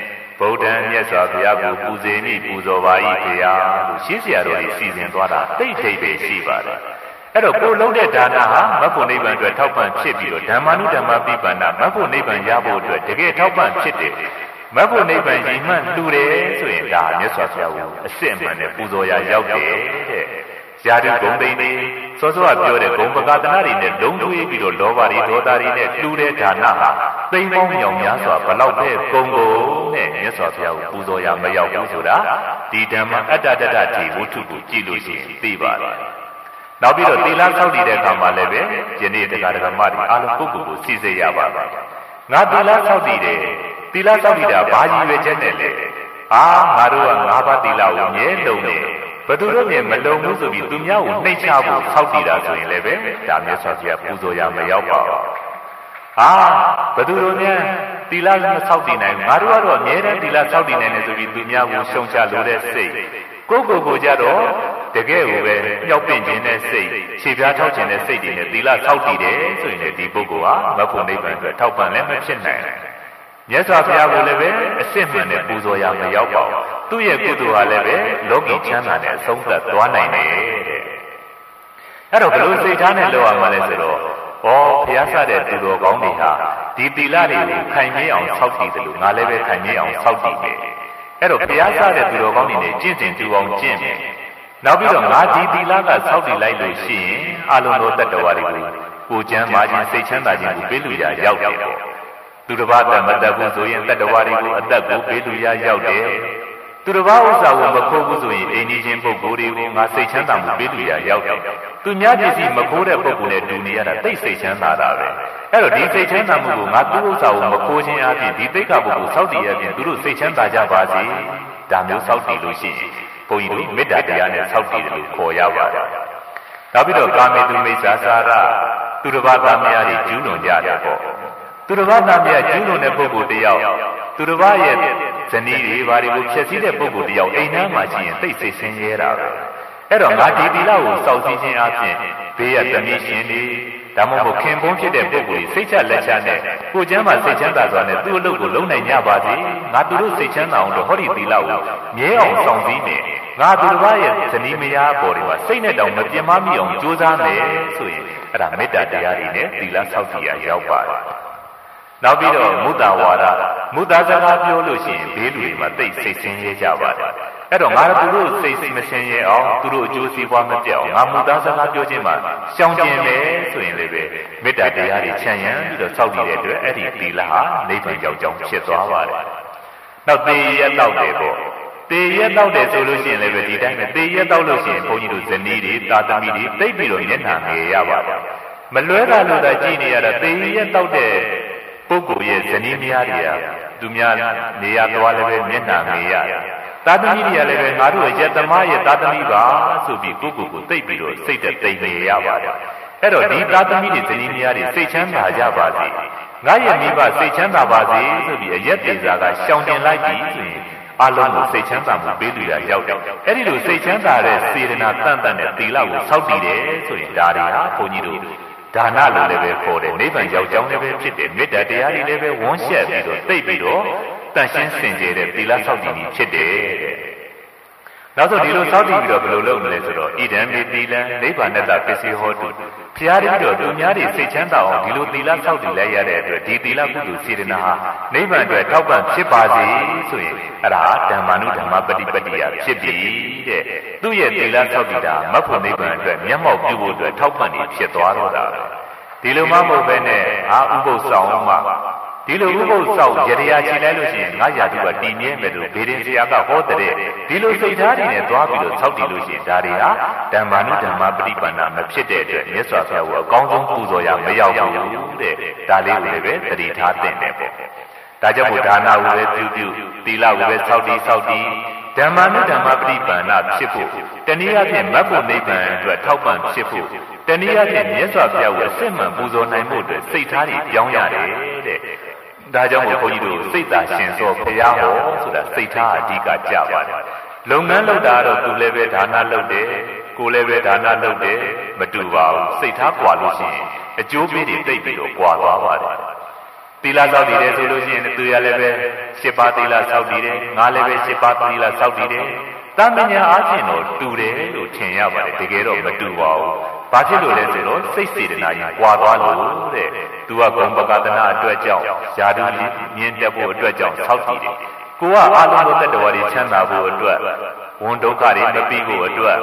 بودن يسوع ياو بوزيني بوزوي تيا شيسيا روي سيزين تورا تي تي بيشي بارا أرو كولو ده دانا ما هو نيبان ده ثوبان شبيو دمانو دما بيبانا ما هو نيبان يابو ده دقيق ثوبان شدة ما هو نيبان يمان لوري سوين ده نسوا سياو السمن بوزويا ياوده جارو غومبيني سوسوا بيوره غومبكادناري نه لونجوي بيرو لوباري دوداري نه لوري دانا تيمون ميون ياسوا بلوك ده غونغو نه نسوا سياو بوزويا ما ياوو سودا دي دما اداددا تي ووتو بو جي لو شي تي بار نو بيرو تيلا ساودي ده كما لبي جنيه تكار كماري آلو كوكو سيزي يابا نا تيلا ساودي ده باجي وجنة لي مارو نابا تيلا ونيه لوني بدورو ميه ملو موزو بي دميا ونشابو ساودي ده سوين لبي دامية ساسيا بوزو يا ميابا بدورو ميه تيلا ساودي ناي مارو آرو ميه تيلا ساودي ناي نزو بي دميا ونشونشا لوري سي كوكو جارو تجاو يوبين جنسي شباب توجين سيدي لديلا صوتي سويني بوغوى مفوني بوغوى توبان لما شنن يسوع في أبو لبي سمنه بوزو يا مياوباو تويه كودو على لبي لوجي ثمنه سودا توانينه. هذا بلو سيدانه لو أمانه سلو أو في أسرة تدو قوميها تبديلاري خيمي أو صوتي تلو نالبي خيمي أو صوتي به. هذا في أسرة تدو قومينه جين تدو قوم جين. نبيرو ما تبديلارا صوتي لايلو شين ألونو تدواري بوجان ما جين سيدان ما جين بلو يا ياوباو. သူ တစ်ပါး တတ်မတတ်ဘူး ဆိုရင် တတ္တဝါတွေကို အသက်ကို ပေးသူရ ရောက်တယ် သူ တစ်ပါး ဥစ္စာကို မခိုးဘူး ဆိုရင် အိမ်ကြီးချင်း ပုဂ္ဂိုလ်တွေကို ငါ စိတ်ချမ်းသာမှု ပေးသူရ ရောက်တယ် သူ များပစ္စည်း မခိုးတဲ့ ပုဂ္ဂိုလ်နဲ့ တူနေရတာ တိတ် စိတ်ချမ်းသာတာပဲ အဲ့တော့ ဒီ စိတ်ချမ်းသာမှုကို ငါ သူ့ ဥစ္စာကို မခိုးခြင်း အပြင် ဒီ တိတ်ခါပုဂ္ဂိုလ် စောင့်တည်ရ အပြင် သူတို့ စိတ်ချမ်းသာကြပါစေ ဒါ မျိုး စောင့်တည် လို့ ရှိရင် ဘုန်းကြီးတို့ မေတ္တာတရား နဲ့ စောင့်တည် တယ် လို့ ခေါ် ရပါတယ် နောက် ပြီး တော့ ကာမေတုမိစ္ဆာစာရ သူ တစ်ပါး သားများတွေ ကျူးလွန် ကြတယ် ပေါ့ သူတစ်ပါးသားများကျူးလွန်တဲ့ ပုဂ္ဂိုလ်တယောက် သူတစ်ပါးရဲ့ ဇနီးတွေဘာတွေကို ဖြည့်ဆည်းတဲ့ ပုဂ္ဂိုလ်တယောက် အိမ်ထဲမှာရှိရင် တိတ်ဆိတ်ဆင်းရဲတာပဲ အဲ့တော့ ငါဒီတိလကို စောင့်ကြည့်ခြင်းအပြင် ဘေးရသမီးရှင်တွေ ဒါမှမဟုတ် ခင်ပွန်းဖြစ်တဲ့ ပုဂ္ဂိုလ်တွေ စိတ်ချလက်ချနဲ့ ကိုယ်ကျမ်းမှာ စိတ်ချမ်းသာစွာနဲ့ သူ့အလုပ်ကို လုပ်နိုင်ကြပါစေ ငါသူတို့ စိတ်ချမ်းသာအောင်လို့ ဟောဒီတိလကို မြဲအောင် စောင့်ကြည့်မယ် ငါသူတစ်ပါးရဲ့ ဇနီးမယားအပေါ်တွေမှာ စိတ်နဲ့တောင် မပြင်းမမိအောင် ကြိုးစားမယ် ဆိုရင် အဲ့ဒါ မေတ္တာတရားတွေနဲ့ တိလ စောင့်ကြည့်ရရောက်ပါတယ် နောက် ပြီးတော့ မုတ္တဝါဒ မုတ္တစကားပြောလို့ရှိရင် ဘေးလူတွေမှာ တိတ်ဆိတ်ဆင်းရဲကြပါတယ် အဲ့တော့ ငါတို့ စိတ်မဆင်းရဲအောင် သူတို့အကျိုးစီးပွားမပြတ်အောင် ငါမုတ္တစကားပြောခြင်းမှာ ရှောင်ကျဉ်မယ် ဆိုရင်လည်းပဲ မေတ္တာတရားတွေချမ်းရမ်းပြီးတော့ စောင့်တည်တဲ့အတွက် အဲ့ဒီသီလဟာ နိဗ္ဗာန်ရောက်ကြောင်းဖြစ်သွားပါတယ် နောက် သေရတောက်တယ်ပေါ့ သေရတောက်တယ်ဆိုလို့ရှိရင်လည်းပဲ ဒီတိုင်းပဲ သေရတောက်လို့ရှိရင် ဘုန်းကြီးတို့ ဇနီးတွေ သားသမီးတွေ တိတ်ပြီးတော့ မျက်နှာငယ်ရပါတယ် မလွဲတာလို့သာကြည့်နေရတာ သေရတောက်တဲ့ ပုဂ္ဂိုလ်ရဲ့ဇနီးမယားတွေ သူများနေရာသွားလည်းပဲမျက်နှာငယ်ရ သာသမီတွေလည်းပဲ ငါတို့ရဲ့ယတ္တမရဲ့သာသမီပါ ဆိုပြီး ကိုယ့်ကိုယ်ကိုသိပြီးတော့ စိတ်သက်သိနေရပါတယ် အဲ့တော့ ဒီသာသမီတွေ ဇနီးမယားတွေ စိတ်ချမ်းသာကြပါစေ ငါရဲ့မိဘ စိတ်ချမ်းသာပါစေ ဆိုပြီး အယက်တေစာက ရှောင်တင်လိုက်ပြီ ဆိုရင် အလုံးကို စိတ်ချမ်းသာမှုပေးသူရရောက်တယ် အဲ့ဒီလို စိတ်ချမ်းသာတဲ့ စေတနာတန်တန်တဲ့ သီလကို စောင့်တည်တယ် ဆိုရင် ဒါတွေဟာ ဘုန်းကြီးတို့ ဒါနလိုလည်းပဲခေါ်တယ် နိဗ္ဗာန်ရောက်ကြောင်းလည်းပဲဖြစ်တယ် မေတ္တာတရားတွေလည်းပဲဝန်းရှက်ပြီးတော့ သိပြီးတော့ တန်ရှင်းစင်ကြယ်တဲ့ သီလစောင့်တည်မှုဖြစ်တယ် နောက်ဆုံးဒီလို စောင့်တည်ပြီးတော့ ဘယ်လိုလုပ်မလဲ ဆိုတော့ ဣဒံမေသီလံ နိဗ္ဗာနတပစ္စေဟောတု ဖျားပြီးတော့ သူများတွေ စိတ်ချမ်းသာအောင် ဒီလို သီလစောင့်တည်လိုက်ရတဲ့အတွက် ဒီသီလကုသိုလ်စေတနာဟာ နိဗ္ဗာန်အတွက်ထောက်ပံ့ဖြစ်ပါစေ ဆိုရင် အဲ့ဒါ ဓမ္မာနုဓမ္မပฏิပတ္တိယဖြစ်ပြီ တဲ့ သူ့ရဲ့သီလစောင့်တည်တာ မဂ္ဂနိဗ္ဗာန်အတွက်မျက်မှောက်ပြုဖို့အတွက်ထောက်ပံ့နေဖြစ်သွားတော့တာ ဒီလိုမှမဟုတ်ဘဲနဲ့ ဥပုသ်ဆောင်မှ ဒီလိုဥပုသ်ဆောင်ယရရာချီလိုက်လို့ရှိရင် ငါရာသူကတည်မြဲမယ်လို့ ဘေဒင်ဆရာကဟောတဲ့ ဒီလိုစိတ်ဓာတ်တွေနဲ့တွားပြီးတော့ စောင့်တည်လို့ရှိရင် ဒါတွေဟာ ဓမ္မာနုဓမ္မပฏิပန္နာမဖြစ်တဲ့အတွက် မြတ်စွာဘုရားကိုအကောင်းဆုံးပူဇော်ရမရောက်ဘူး တဲ့ ဒါလေးကိုလည်းပဲသတိထားသင့်တယ်ပေါ့ ဒါကြောင့်မို့ ဒါနာကိုပဲပြုပြု သီလကိုပဲစောင့်တည် ဓမ္မာနုဓမ္မပฏิပန္နာဖြစ်ဖို့ တနည်းအားဖြင့်မဂ္ဂနိဗ္ဗာန်အတွက်ထောက်ပံ့ဖြစ်ဖို့ တနည်းအားဖြင့်မြတ်စွာဘုရားကိုစိတ်မှန်ပူဇော်နိုင်မှုအတွက်စိတ်ထားတွေပြောင်းရတယ်တဲ့ ဒါကြောင့်မို့ဘုန်းကြီးတို့စိတ်သာရှင်သောဘုရားဟောဆိုတာ စိတ်ထားအဓိကကြပါတယ် လုပ်ငန်းလုပ်တာတော့သူလည်းပဲဒါနလုပ်တယ် ကိုယ်လည်းပဲဒါနလုပ်တယ် မတူပါဘူး စိတ်ထားကွာလို့ရှိရင် အကျိုးပေးတွေတိတ်ပြီးတော့ကွာသွားပါတယ် သီလစောင့်တည်တယ်ဆိုလို့ရှိရင် သူရလည်းပဲ ၈ပါးသီလစောင့်တည်တယ် ငါလည်းပဲ ၈ပါးသီလစောင့်တည်တယ် တမညာအားဖြင့်တော့တူတယ်လို့ထင်ရပါတယ် တကယ်တော့မတူပါဘူး ဘာဖြစ်လို့လဲဆိုတော့ စိတ်စေတနာကြီးကွာသွားလို့တဲ့ သူကဂုဏ်ပကသနာအတွက်ကြောင့် ယာတုမြင့်တက်ဖို့အတွက်ကြောင့် စောင့်တည်တယ် ကိုကအလုံးစုံတတ္တဝါတွေချမ်းသာဖို့အတွက် ဝန်ဒုက္ခတွေမပြီးဖို့အတွက်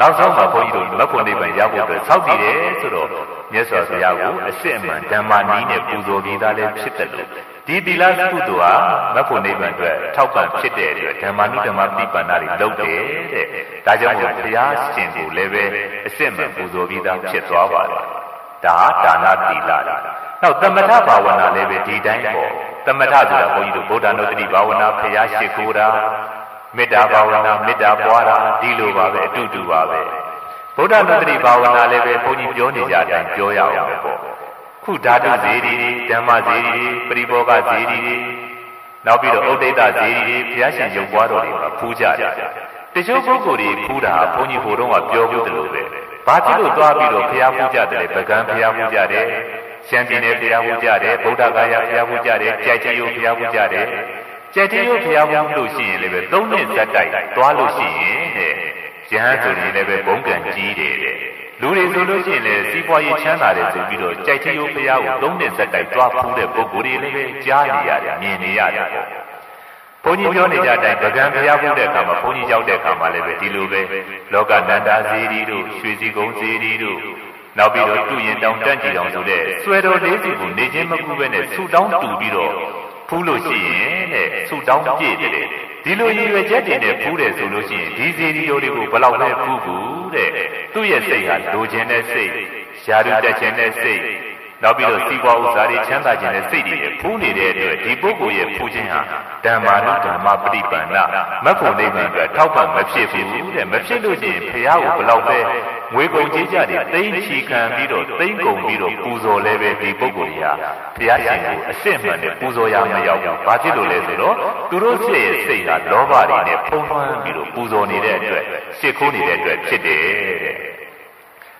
နောက်ဆုံးမှာဘုန်းကြီးတို့မဂ္ဂနိဗ္ဗာန်ရောက်ဖို့အတွက်စောင့်တည်တယ် ဆိုတော့ မြတ်စွာဘုရားကိုအစစ်အမှန်ဓမ္မနည်းနဲ့ပူဇော်ပြီးသားလည်းဖြစ်တယ်လို့ ဒီသီလကုသိုလ်ဟာမဂ္ဂနိဗ္ဗာန်အတွက်ထောက်ပံ့ဖြစ်တဲ့အတွက် ဓမ္မာနုဓမ္မပฏิပန္နာတွေလုပ်တယ် တဲ့ ဒါကြောင့်ဘုရားရှင်ကိုလည်းပဲအစစ်အမှန်ပူဇော်ပြီးသားဖြစ်သွားပါတယ် ဒါဟာဒါနသီလ နောက် သမထဘာဝနာလည်းပဲဒီတိုင်းပေါ့ သမထဆိုတာဘုန်းကြီးတို့ ဗုဒ္ဓနုတ္တိဘာဝနာဖျားရှိခိုးတာ မေတ္တာဘာဝနာ မေတ္တာပွားတာ ဒီလိုပါပဲ အတူတူပါပဲ ဗုဒ္ဓနုတ္တိဘာဝနာလည်းပဲဘုန်းကြီးပြောနေကြတာပြောရအောင်ပေါ့ ခုဓာတုဇေဒီတွေဓမ္မဇေဒီတွေပရိဘောဂဇေဒီတွေ နောက်ပြီးတော့ဥဒိဋ္ဌဇေဒီတွေဘုရားရှင်ရုပ်ပွားတော်တွေမှာဖူးကြတယ် တချို့ပုဂ္ဂိုလ်တွေဖူးတာဘုန်းကြီးဟိုတုန်းကပြောပြသလိုပဲ ဘာဖြစ်လို့တွားပြီးတော့ဘုရားဖူးကြတယ်လဲ ပုဂံဘုရားဖူးကြတယ် سنتيني بيابو جاري بودا غايا بيابو جاري جاجيو بيابو جاري جاجيو بيابو لوشين لبي دونين ساتاي توالوشين جهانتوني لبي بونغان جيري لوري زولوشين لسيبوائي چاناري سبيرو جاجيو بيابو دونين ساتاي توافوري بوغوري لبي جاني ياري ميني ياري بوني جوني جاتاي بغان بيابو دكاما بوني جاو دكاما لبي ديلو بي لوغا ناندا زيري رو شويزي گون زيري رو نا بيرو توين داون تانجي داون سو دي سويرو ليسي بو نيجين مكو بي ني سو داون تو بيرو پھولو شيين ني سو داون جي دي دي لو يوي جات دي ني پھو دي سو لو شيين دي زيري رو ري بو بلاو ني پھو بو دي تو يه سئ ها لو جين ني سئ شارو tat جين ني سئ نا بيرو سيوا اوزا ري چاندا جين ني سئ دي پھو ني دي اتوي دي پوگو يه پھو جين ها دمانو دما پريپانا مكو ني بي بي ثاوپا ما پھيت بو دي ما پھيت لو شيين پھيا او بلاو بي وي گون جي جا دي تين شي كان بيرو تين گون بيرو پوزو لي بي دي پوگو يا پيا شين کو اسين مان ني پوزو يا ما ياو با پھيت لو لي سو لو تو رو سي سي ها لوبا ري ني پھون پھان بيرو پوزو ني دي اتوي شي کھون ني دي اتوي پھيت دي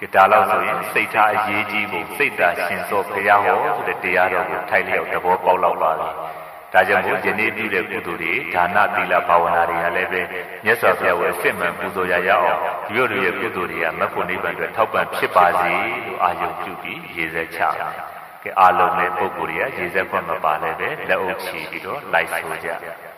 كتالو زين سيدا يجيبو سيدا شنسو فياهو لتيارو تايليو تبو باولو باري تاجمو جنيبو لكتوري جانا تيلا باوناري هالبي نيسو فياهو سيمن بوزو ياياو يورو يكتوري مفوني بندو توبان شبازي آيو كيوبي يزا چا كالو مي بوغوريا يزا فنبالي بي لأوكشي بيرو لايسو جا